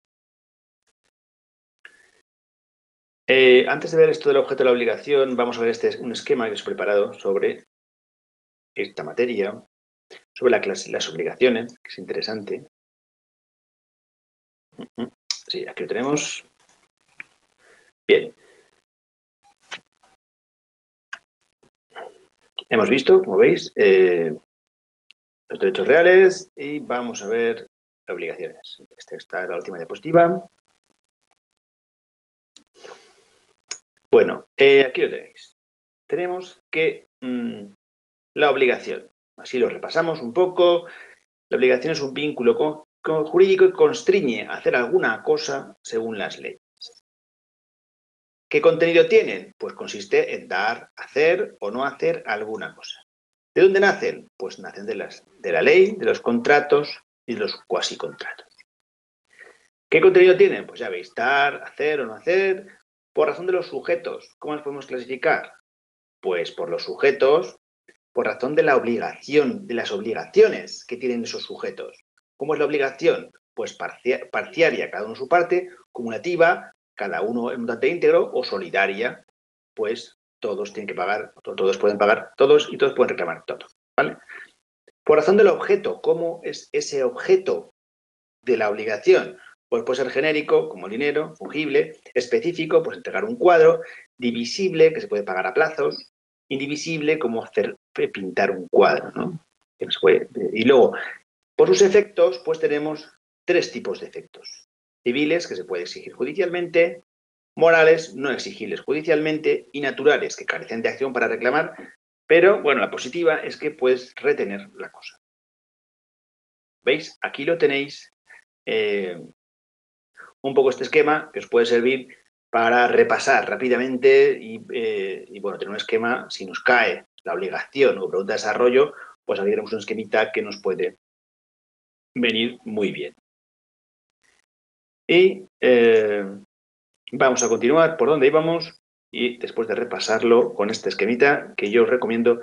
eh, antes de ver esto del objeto de la obligación, vamos a ver este un esquema que os he preparado sobre esta materia, sobre la clase, las obligaciones, que es interesante. Sí, aquí lo tenemos. Bien. Hemos visto, como veis, eh, los derechos reales y vamos a ver las obligaciones. Esta, esta es la última diapositiva. Bueno, eh, aquí lo tenéis. Tenemos que mmm, la obligación. Así lo repasamos un poco. La obligación es un vínculo con... jurídico y constriñe a hacer alguna cosa según las leyes. ¿Qué contenido tienen? Pues consiste en dar, hacer o no hacer alguna cosa. ¿De dónde nacen? Pues nacen de, las, de la ley, de los contratos y de los cuasi contratos. ¿Qué contenido tienen? Pues ya veis, dar, hacer o no hacer, por razón de los sujetos. ¿Cómo los podemos clasificar? Pues por los sujetos, por razón de la obligación, de las obligaciones que tienen esos sujetos. ¿Cómo es la obligación? Pues parcia, parciaria, cada uno su parte, cumulativa, cada uno en un montante íntegro, o solidaria, pues todos tienen que pagar, todos pueden pagar, todos y todos pueden reclamar, todos, ¿vale? Por razón del objeto, ¿cómo es ese objeto de la obligación? Pues puede ser genérico, como el dinero, fungible, específico, pues entregar un cuadro, divisible, que se puede pagar a plazos, indivisible, como hacer pintar un cuadro, ¿no? Que no se puede, y luego... Por sus efectos, pues tenemos tres tipos de efectos. Civiles, que se puede exigir judicialmente, morales, no exigibles judicialmente, y naturales, que carecen de acción para reclamar, pero, bueno, la positiva es que puedes retener la cosa. ¿Veis? Aquí lo tenéis, eh, un poco este esquema que os puede servir para repasar rápidamente y, eh, y bueno, tener un esquema, si nos cae la obligación o pregunta de desarrollo, pues aquí tenemos un esquemita que nos puede venir muy bien. Y eh, vamos a continuar por donde íbamos y después de repasarlo con este esquemita que yo os recomiendo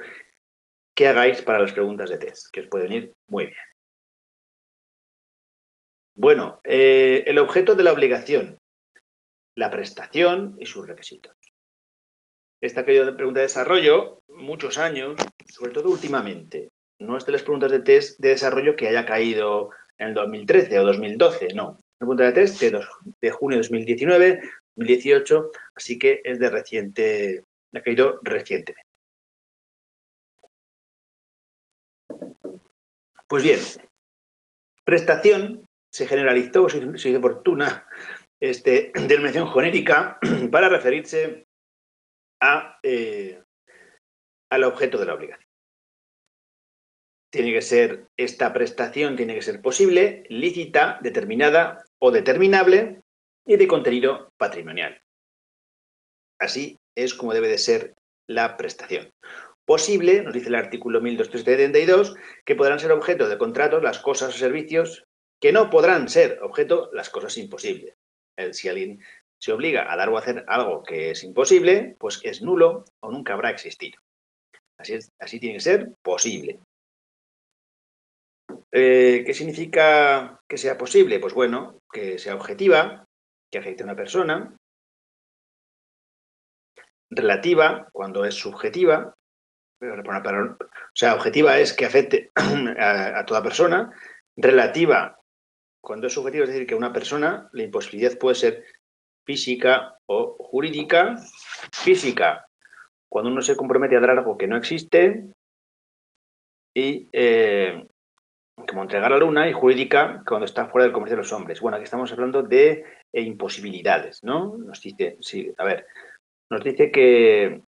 que hagáis para las preguntas de T E S, que os puede venir muy bien. Bueno, eh, el objeto de la obligación, la prestación y sus requisitos. Esta que yo de pregunta de desarrollo, muchos años, sobre todo últimamente. No es de las preguntas de test de desarrollo que haya caído en el dos mil trece o dos mil doce, no. Es una pregunta de test de, dos, de junio de dos mil diecinueve, dos mil dieciocho, así que es de reciente, ha caído recientemente. Pues bien, prestación se generalizó, se hizo oportuna, este, denominación genérica para referirse a, eh, al objeto de la obligación. Tiene que ser, esta prestación tiene que ser posible, lícita, determinada o determinable y de contenido patrimonial. Así es como debe de ser la prestación. Posible, nos dice el artículo mil doscientos setenta y dos, que podrán ser objeto de contratos las cosas o servicios que no podrán ser objeto las cosas imposibles. Si alguien se obliga a dar o hacer algo que es imposible, pues es nulo o nunca habrá existido. Así es, así tiene que ser posible. Eh, ¿Qué significa que sea posible? Pues bueno, que sea objetiva, que afecte a una persona. Relativa, cuando es subjetiva. O sea, objetiva es que afecte a, a toda persona. Relativa, cuando es subjetiva, es decir, que a una persona la imposibilidad puede ser física o jurídica. Física, cuando uno se compromete a dar algo que no existe. Y... Eh, como entregar la luna, y jurídica cuando está fuera del comercio de los hombres. Bueno, aquí estamos hablando de imposibilidades, ¿no? Nos dice, sí, a ver, nos dice que,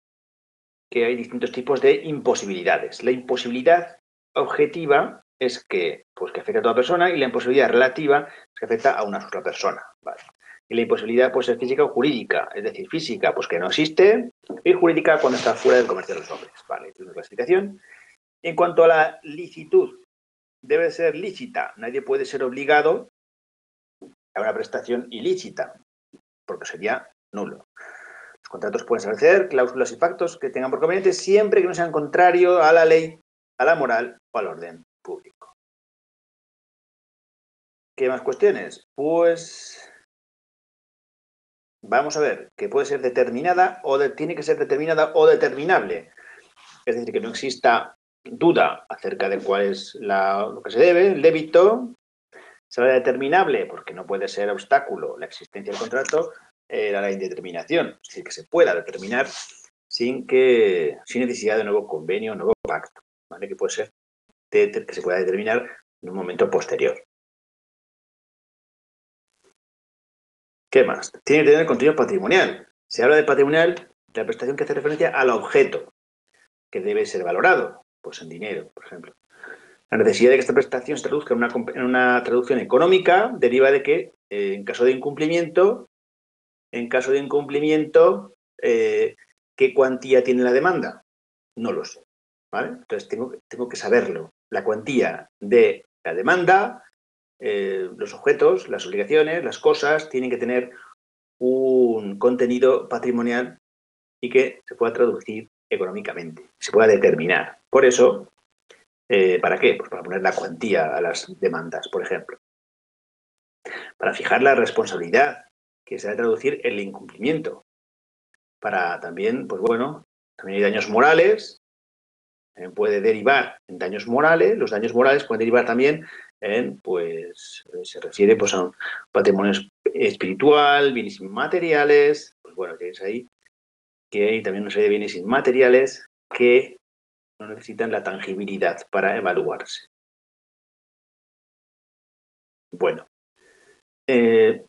que hay distintos tipos de imposibilidades. La imposibilidad objetiva es que, pues, que afecta a toda persona, y la imposibilidad relativa es que afecta a una sola persona, ¿vale? Y la imposibilidad puede ser física o jurídica, es decir, física, pues que no existe, y jurídica cuando está fuera del comercio de los hombres, ¿vale? Es una clasificación. En cuanto a la licitud, debe ser lícita. Nadie puede ser obligado a una prestación ilícita, porque sería nulo. Los contratos pueden establecer cláusulas y pactos que tengan por conveniente siempre que no sean contrario a la ley, a la moral o al orden público. ¿Qué más cuestiones? Pues vamos a ver, que puede ser determinada o de, tiene que ser determinada o determinable. Es decir, que no exista duda acerca de cuál es la, lo que se debe, el débito. Será determinable porque no puede ser obstáculo la existencia del contrato eh, a la indeterminación, es decir, que se pueda determinar sin que sin necesidad de nuevo convenio, nuevo pacto, ¿vale? Que puede ser de, que se pueda determinar en un momento posterior. ¿Qué más? Tiene que tener contenido patrimonial. Se habla de patrimonial, de la prestación que hace referencia al objeto que debe ser valorado. Pues en dinero, por ejemplo. La necesidad de que esta prestación se traduzca en una, en una traducción económica deriva de que, eh, en caso de incumplimiento, en caso de incumplimiento, eh, ¿qué cuantía tiene la demanda? No lo sé, ¿vale? Entonces tengo, tengo que saberlo. La cuantía de la demanda, eh, los objetos, las obligaciones, las cosas, tienen que tener un contenido patrimonial y que se pueda traducir económicamente, se pueda determinar. Por eso, eh, ¿para qué? Pues para poner la cuantía a las demandas, por ejemplo. Para fijar la responsabilidad, que se ha de traducir el incumplimiento. Para también, pues bueno, también hay daños morales, también puede derivar en daños morales. Los daños morales pueden derivar también en, pues, se refiere pues a un patrimonio espiritual, bienes inmateriales, pues bueno, tenéis ahí que hay también una serie de bienes inmateriales que no necesitan la tangibilidad para evaluarse. Bueno. Eh,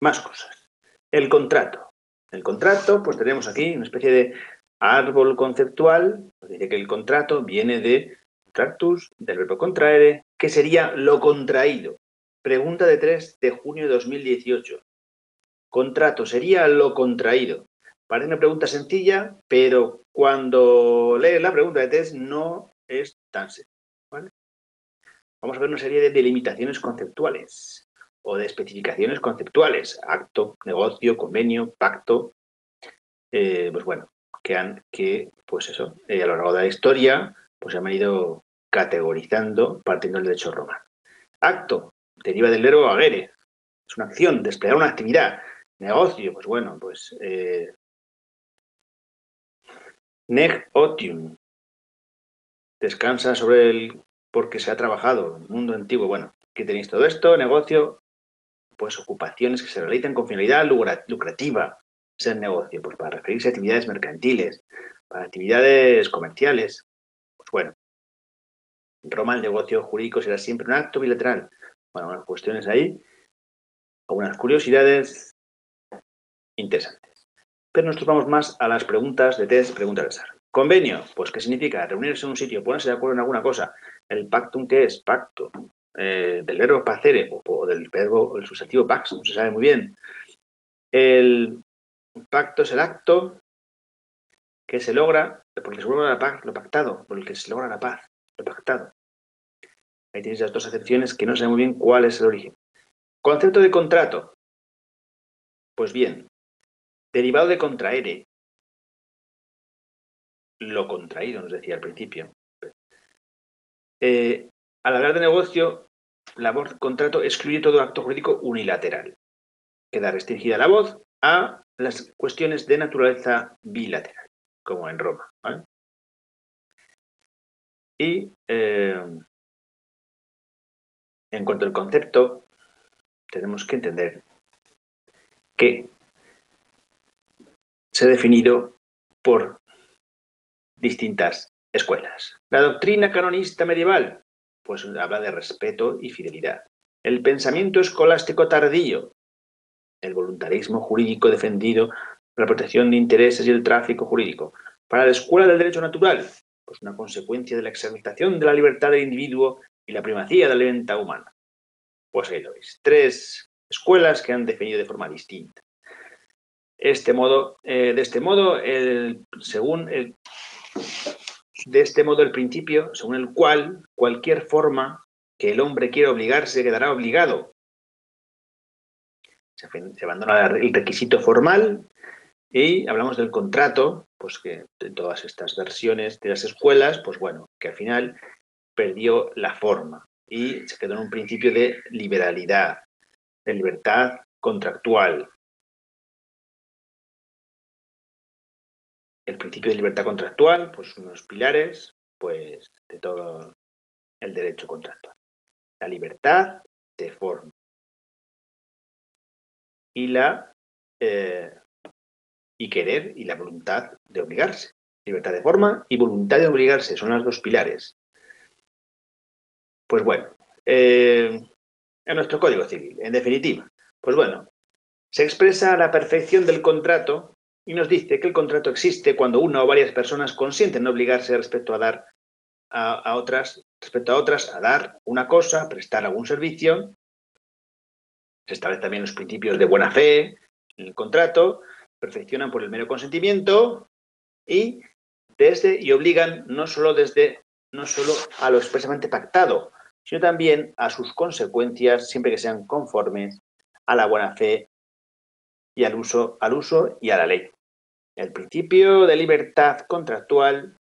más cosas. El contrato. El contrato, pues tenemos aquí una especie de árbol conceptual. Nos dice que el contrato viene de contractus, del verbo contraere, que sería lo contraído. Pregunta de tres de junio de dos mil dieciocho. Contrato sería lo contraído. Parece una pregunta sencilla, pero cuando lees la pregunta de T E S no es tan sencilla, ¿vale? Vamos a ver una serie de delimitaciones conceptuales o de especificaciones conceptuales. Acto, negocio, convenio, pacto. Eh, pues bueno, que han, que, pues eso, eh, a lo largo de la historia, pues se han venido categorizando partiendo del derecho romano. Acto, deriva del verbo agere. Es una acción, desplegar una actividad. Negocio, pues bueno, pues eh, nec otium, descansa sobre el porque se ha trabajado, el mundo antiguo. Bueno, aquí tenéis todo esto. Negocio, pues ocupaciones que se realizan con finalidad lucrativa, es el negocio, pues para referirse a actividades mercantiles, para actividades comerciales. Pues bueno, en Roma el negocio jurídico será siempre un acto bilateral. Bueno, unas cuestiones ahí, algunas curiosidades interesantes. Pero nosotros vamos más a las preguntas de test, preguntas de azar. Convenio, pues ¿qué significa? Reunirse en un sitio, ponerse de acuerdo en alguna cosa. El pactum, ¿qué es? Pacto. Eh, del verbo pacere o, o del verbo, el sustantivo pax, no se sabe muy bien. El pacto es el acto que se logra, porque se vuelve la paz, lo pactado, por el que se logra la paz, lo pactado. Ahí tienes las dos acepciones que no sé muy bien cuál es el origen. Concepto de contrato. Pues bien, derivado de contraere, lo contraído, nos decía al principio. Eh, al hablar de negocio, la voz contrato excluye todo acto jurídico unilateral. Queda restringida la voz a las cuestiones de naturaleza bilateral, como en Roma, ¿vale? Y eh, en cuanto al concepto, tenemos que entender que se ha definido por distintas escuelas. La doctrina canonista medieval, pues habla de respeto y fidelidad. El pensamiento escolástico tardío, el voluntarismo jurídico defendido, la protección de intereses y el tráfico jurídico. Para la escuela del derecho natural, pues una consecuencia de la exaltación de la libertad del individuo y la primacía de la libertad humana. Pues ahí lo veis. Tres escuelas que han definido de forma distinta. Este modo, eh, de este modo, el, según el, de este modo el principio, según el cual cualquier forma que el hombre quiera obligarse quedará obligado. Se abandona el requisito formal y hablamos del contrato, pues que de todas estas versiones de las escuelas, pues bueno, que al final perdió la forma y se quedó en un principio de liberalidad, de libertad contractual. El principio de libertad contractual, pues unos pilares, pues de todo el derecho contractual. La libertad de forma. Y la eh, y querer y la voluntad de obligarse. Libertad de forma y voluntad de obligarse son los dos pilares. Pues bueno, eh, en nuestro Código Civil, en definitiva. Pues bueno, se expresa a la perfección del contrato y nos dice que el contrato existe cuando una o varias personas consienten no obligarse respecto a dar a, a otras, respecto a otras, a dar una cosa, prestar algún servicio. Se establecen también los principios de buena fe en el contrato, perfeccionan por el mero consentimiento y, desde, y obligan no solo, desde, no solo a lo expresamente pactado, sino también a sus consecuencias, siempre que sean conformes a la buena fe y al uso, al uso y a la ley. El principio de libertad contractual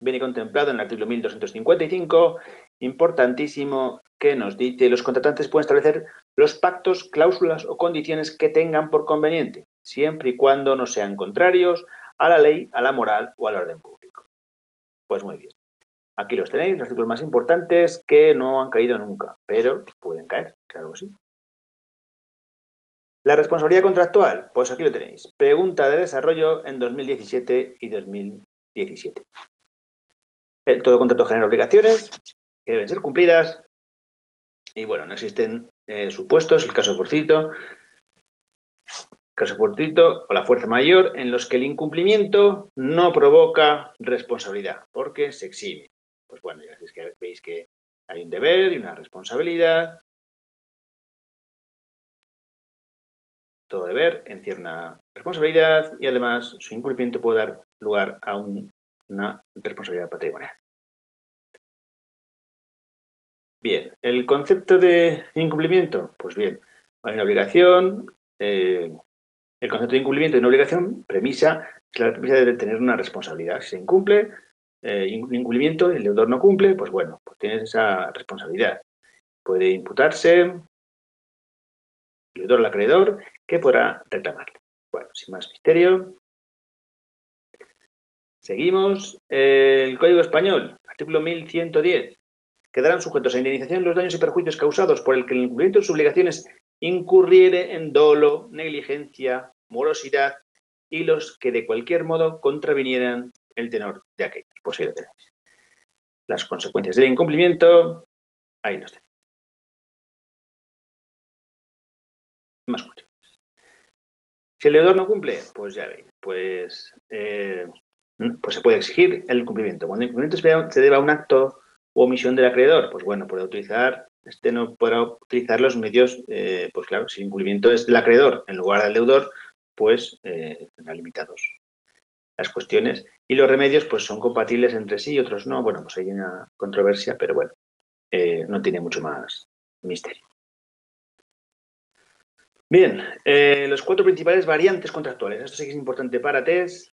viene contemplado en el artículo mil doscientos cincuenta y cinco, importantísimo, que nos dice: los contratantes pueden establecer los pactos, cláusulas o condiciones que tengan por conveniente, siempre y cuando no sean contrarios a la ley, a la moral o al orden público. Pues muy bien. Aquí los tenéis, los artículos más importantes que no han caído nunca, pero pueden caer, claro que sí. La responsabilidad contractual, pues aquí lo tenéis. Pregunta de desarrollo en dos mil diecisiete y dos mil diecisiete. El, todo contrato genera obligaciones que deben ser cumplidas. Y bueno, no existen eh, supuestos, el caso fortuito, caso fortuito o la fuerza mayor, en los que el incumplimiento no provoca responsabilidad, porque se exime. Pues bueno, ya veis que, veis que hay un deber y una responsabilidad. Todo deber encierra una responsabilidad y además su incumplimiento puede dar lugar a un, una responsabilidad patrimonial. Bien, el concepto de incumplimiento, pues bien, hay una obligación, eh, el concepto de incumplimiento y una obligación, premisa, es la premisa de tener una responsabilidad. Si se incumple, eh, incumplimiento, el deudor no cumple, pues bueno, pues tienes esa responsabilidad. Puede imputarse el deudor al acreedor, que podrá reclamarle. Bueno, sin más misterio. Seguimos, eh, el Código Español, artículo mil ciento diez. Quedarán sujetos a indemnización los daños y perjuicios causados por el que el incumplimiento de sus obligaciones incurriere en dolo, negligencia, morosidad y los que de cualquier modo contravinieran el tenor de aquellos. Pues ahí lo tenéis. Las consecuencias del incumplimiento, ahí los tenéis. Más cuestiones. Si el deudor no cumple, pues ya veis, pues, eh, pues se puede exigir el cumplimiento. Cuando el incumplimiento se deba a un acto u omisión del acreedor, pues bueno, puede utilizar Este no podrá utilizar los medios, eh, pues claro, si el incumplimiento es del acreedor en lugar del deudor, pues eh, tendrá limitados las cuestiones. Y los remedios pues son compatibles entre sí y otros no. Bueno, pues hay una controversia, pero bueno, eh, no tiene mucho más misterio. Bien, eh, los cuatro principales variantes contractuales. Esto sí que es importante para T E S.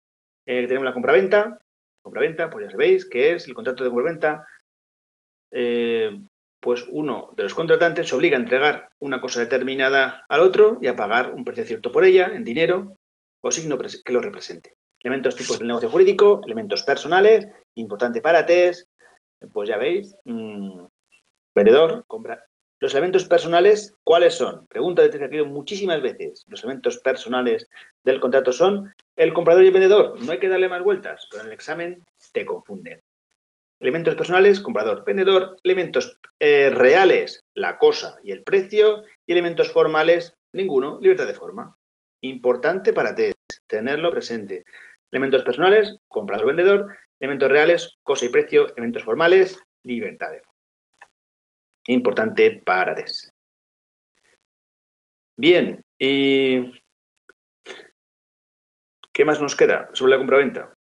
Eh, tenemos la compraventa. Compraventa, pues ya sabéis que es el contrato de compraventa. Eh, pues uno de los contratantes se obliga a entregar una cosa determinada al otro y a pagar un precio cierto por ella, en dinero o signo que lo represente. Elementos tipos del negocio jurídico, elementos personales, importante para T E S, pues ya veis, mmm, vendedor, compra. Los elementos personales, ¿cuáles son? Pregunta de T E S que ha habido muchísimas veces. Los elementos personales del contrato son el comprador y el vendedor. No hay que darle más vueltas, pero en el examen te confunden. Elementos personales, comprador, vendedor. Elementos eh, reales, la cosa y el precio. Y elementos formales, ninguno, libertad de forma. Importante para T E S, tenerlo presente. Elementos personales, comprador, vendedor. Elementos reales, cosa y precio. Elementos formales, libertad de forma. Importante para T E S. Bien, y ¿qué más nos queda sobre la compraventa?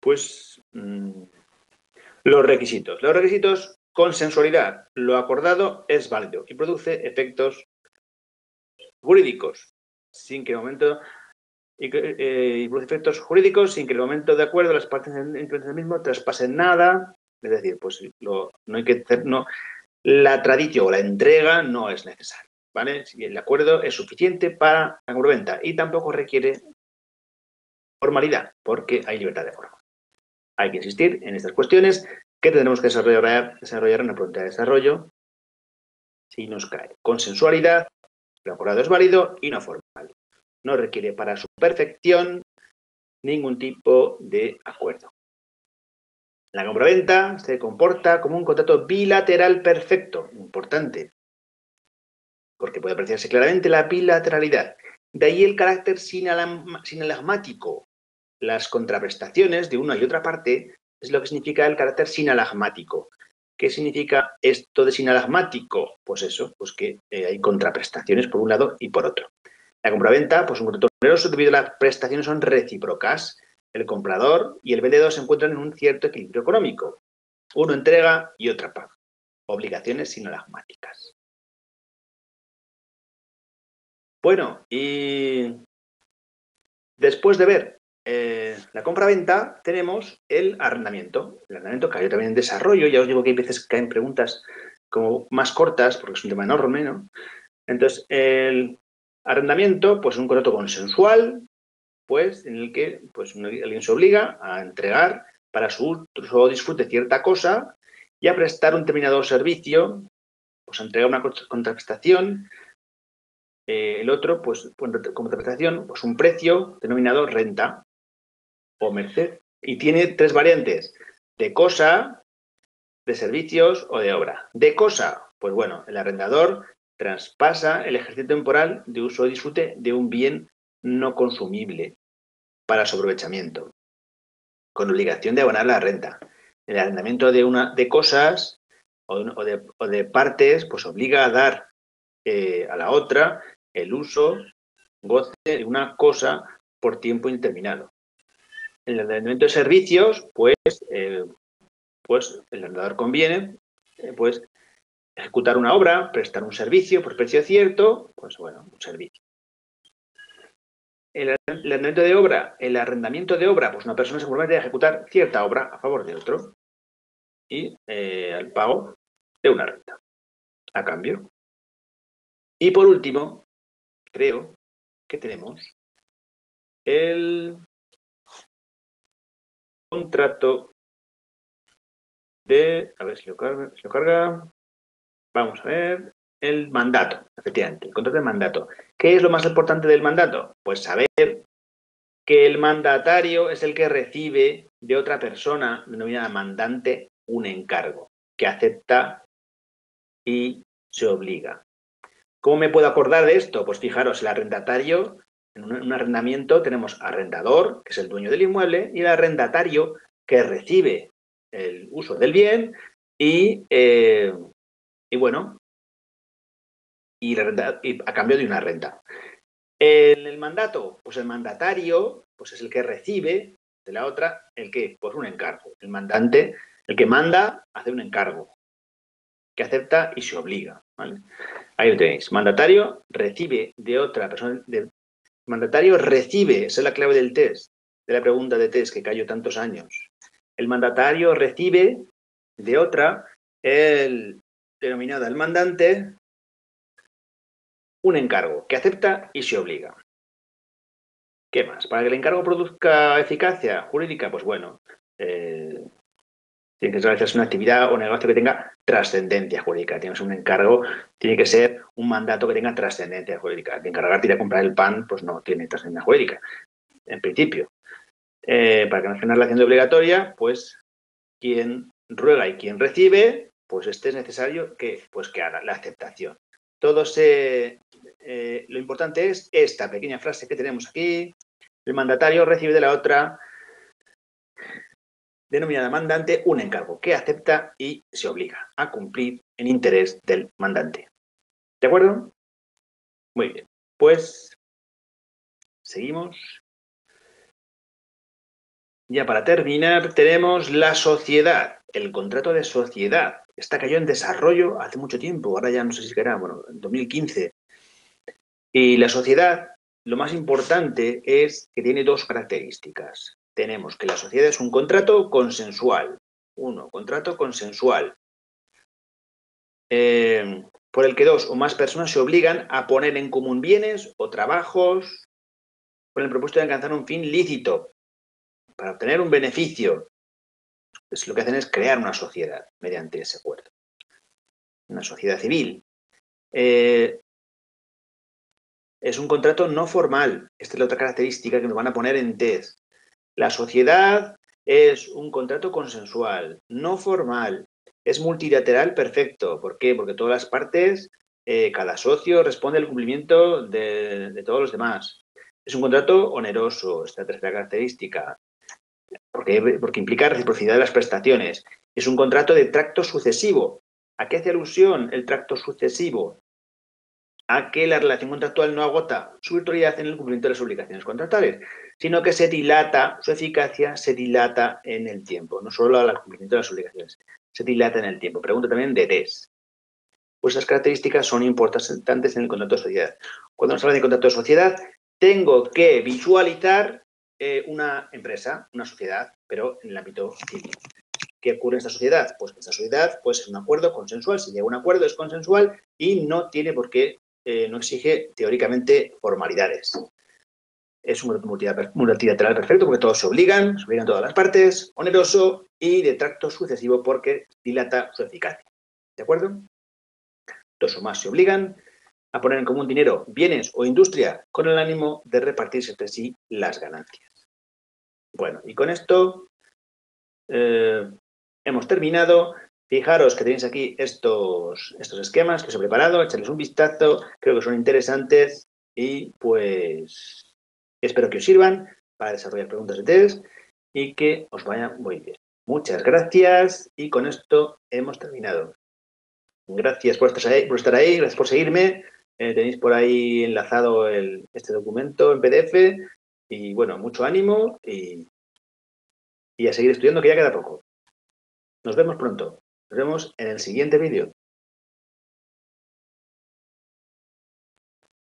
Pues mmm, los requisitos. Los requisitos, consensualidad. Lo acordado es válido y produce efectos jurídicos. Sin que el momento y eh, produce efectos jurídicos sin que el momento de acuerdo las partes en el mismo traspasen nada. Es decir, pues lo, no hay que hacer, no, la traditio o la entrega no es necesaria, ¿vale? Si el acuerdo es suficiente para la compraventa y tampoco requiere formalidad, porque hay libertad de forma. Hay que insistir en estas cuestiones que tendremos que desarrollar, desarrollar en la pregunta de desarrollo si nos cae. Consensualidad, el acuerdo es válido y no formal. No requiere para su perfección ningún tipo de acuerdo. La compraventa se comporta como un contrato bilateral perfecto, importante, porque puede apreciarse claramente la bilateralidad. De ahí el carácter sinalagmático. Las contraprestaciones de una y otra parte es lo que significa el carácter sinalagmático. ¿Qué significa esto de sinalagmático? Pues eso, pues que eh, hay contraprestaciones por un lado y por otro. La compraventa, pues un contrato oneroso debido a las prestaciones son recíprocas. El comprador y el vendedor se encuentran en un cierto equilibrio económico. Uno entrega y otra paga. Obligaciones sinalagmáticas. Bueno, y después de ver eh, la compraventa, tenemos el arrendamiento. El arrendamiento cayó también en desarrollo. Ya os digo que hay veces que caen preguntas como más cortas, porque es un tema enorme, ¿no? Entonces, el arrendamiento, pues es un contrato consensual, pues en el que pues, alguien se obliga a entregar para su uso o disfrute cierta cosa y a prestar un determinado servicio, pues a entregar una contraprestación, eh, el otro, pues contraprestación, pues un precio denominado renta o merced. Y tiene tres variantes, de cosa, de servicios o de obra. De cosa, pues bueno, el arrendador traspasa el ejercicio temporal de uso o disfrute de un bien no consumible para su aprovechamiento, con obligación de abonar la renta. El arrendamiento de una de cosas o de, o de, o de partes, pues obliga a dar eh, a la otra el uso, goce de una cosa por tiempo indeterminado. El arrendamiento de servicios, pues, eh, pues el arrendador conviene, eh, pues ejecutar una obra, prestar un servicio por precio cierto, pues bueno, un servicio. El arrendamiento de obra, el arrendamiento de obra, pues una persona se compromete a ejecutar cierta obra a favor de otro y eh, al pago de una renta a cambio. Y por último, creo que tenemos el contrato de, a ver si lo carga, si lo carga, vamos a ver. El mandato, efectivamente, el contrato de mandato. ¿Qué es lo más importante del mandato? Pues saber que el mandatario es el que recibe de otra persona, denominada mandante, un encargo, que acepta y se obliga. ¿Cómo me puedo acordar de esto? Pues fijaros, el arrendatario, en un arrendamiento tenemos arrendador, que es el dueño del inmueble, y el arrendatario que recibe el uso del bien y... Eh, Y bueno, y, la renta, y a cambio de una renta. En el mandato, pues el mandatario pues es el que recibe de la otra, ¿el qué? Pues un encargo. El mandante, el que manda, hace un encargo que acepta y se obliga, ¿vale? Ahí lo tenéis. Mandatario recibe de otra persona. De, mandatario recibe, esa es la clave del test, de la pregunta de test que cayó tantos años. El mandatario recibe de otra, el denominado el mandante, un encargo que acepta y se obliga. ¿Qué más? Para que el encargo produzca eficacia jurídica, pues bueno, eh, tiene que realizarse una actividad o negocio que tenga trascendencia jurídica. Tienes un encargo, tiene que ser un mandato que tenga trascendencia jurídica. Que encargarte de comprar el pan, pues no tiene trascendencia jurídica, en principio. Eh, para que no sea una relación obligatoria, pues quien ruega y quien recibe, pues este es necesario que, pues, que haga la aceptación. Todo se, eh, lo importante es esta pequeña frase que tenemos aquí. El mandatario recibe de la otra, denominada mandante, un encargo que acepta y se obliga a cumplir en interés del mandante. ¿De acuerdo? Muy bien. Pues seguimos. Ya para terminar tenemos la sociedad, el contrato de sociedad. Esta cayó en desarrollo hace mucho tiempo, ahora ya no sé si era, bueno, en dos mil quince. Y la sociedad, lo más importante es que tiene dos características. Tenemos que la sociedad es un contrato consensual. Uno, contrato consensual. Eh, por el que dos o más personas se obligan a poner en común bienes o trabajos con el propósito de alcanzar un fin lícito, para obtener un beneficio. Pues lo que hacen es crear una sociedad mediante ese acuerdo, una sociedad civil. Eh, es un contrato no formal. Esta es la otra característica que nos van a poner en test. La sociedad es un contrato consensual, no formal. Es multilateral perfecto. ¿Por qué? Porque todas las partes, eh, cada socio responde al cumplimiento de, de todos los demás. Es un contrato oneroso, esta tercera característica. Porque, porque implica reciprocidad de las prestaciones. Es un contrato de tracto sucesivo. ¿A qué hace alusión el tracto sucesivo? A que la relación contractual no agota su virtualidad en el cumplimiento de las obligaciones contractuales, sino que se dilata, su eficacia se dilata en el tiempo, no solo al cumplimiento de las obligaciones, se dilata en el tiempo. Pregunta también de T E S. Pues esas características son importantes en el contrato de sociedad. Cuando nos hablan de contrato de sociedad, tengo que visualizar una empresa, una sociedad, pero en el ámbito civil. ¿Qué ocurre en esta sociedad? Pues en esta sociedad pues, es un acuerdo consensual. Si llega a un acuerdo es consensual y no tiene por qué, eh, no exige teóricamente formalidades. Es un multilateral perfecto porque todos se obligan, se obligan todas las partes, oneroso y de tracto sucesivo porque dilata su eficacia. ¿De acuerdo? Dos o más se obligan a poner en común dinero, bienes o industria con el ánimo de repartirse entre sí las ganancias. Bueno, y con esto eh, hemos terminado. Fijaros que tenéis aquí estos, estos esquemas que os he preparado, echarles un vistazo, creo que son interesantes y pues espero que os sirvan para desarrollar preguntas de test y que os vaya muy bien. Muchas gracias y con esto hemos terminado. Gracias por estar ahí, por estar ahí gracias por seguirme. Eh, tenéis por ahí enlazado el, este documento en P D F y, bueno, mucho ánimo y, y a seguir estudiando que ya queda poco. Nos vemos pronto. Nos vemos en el siguiente vídeo.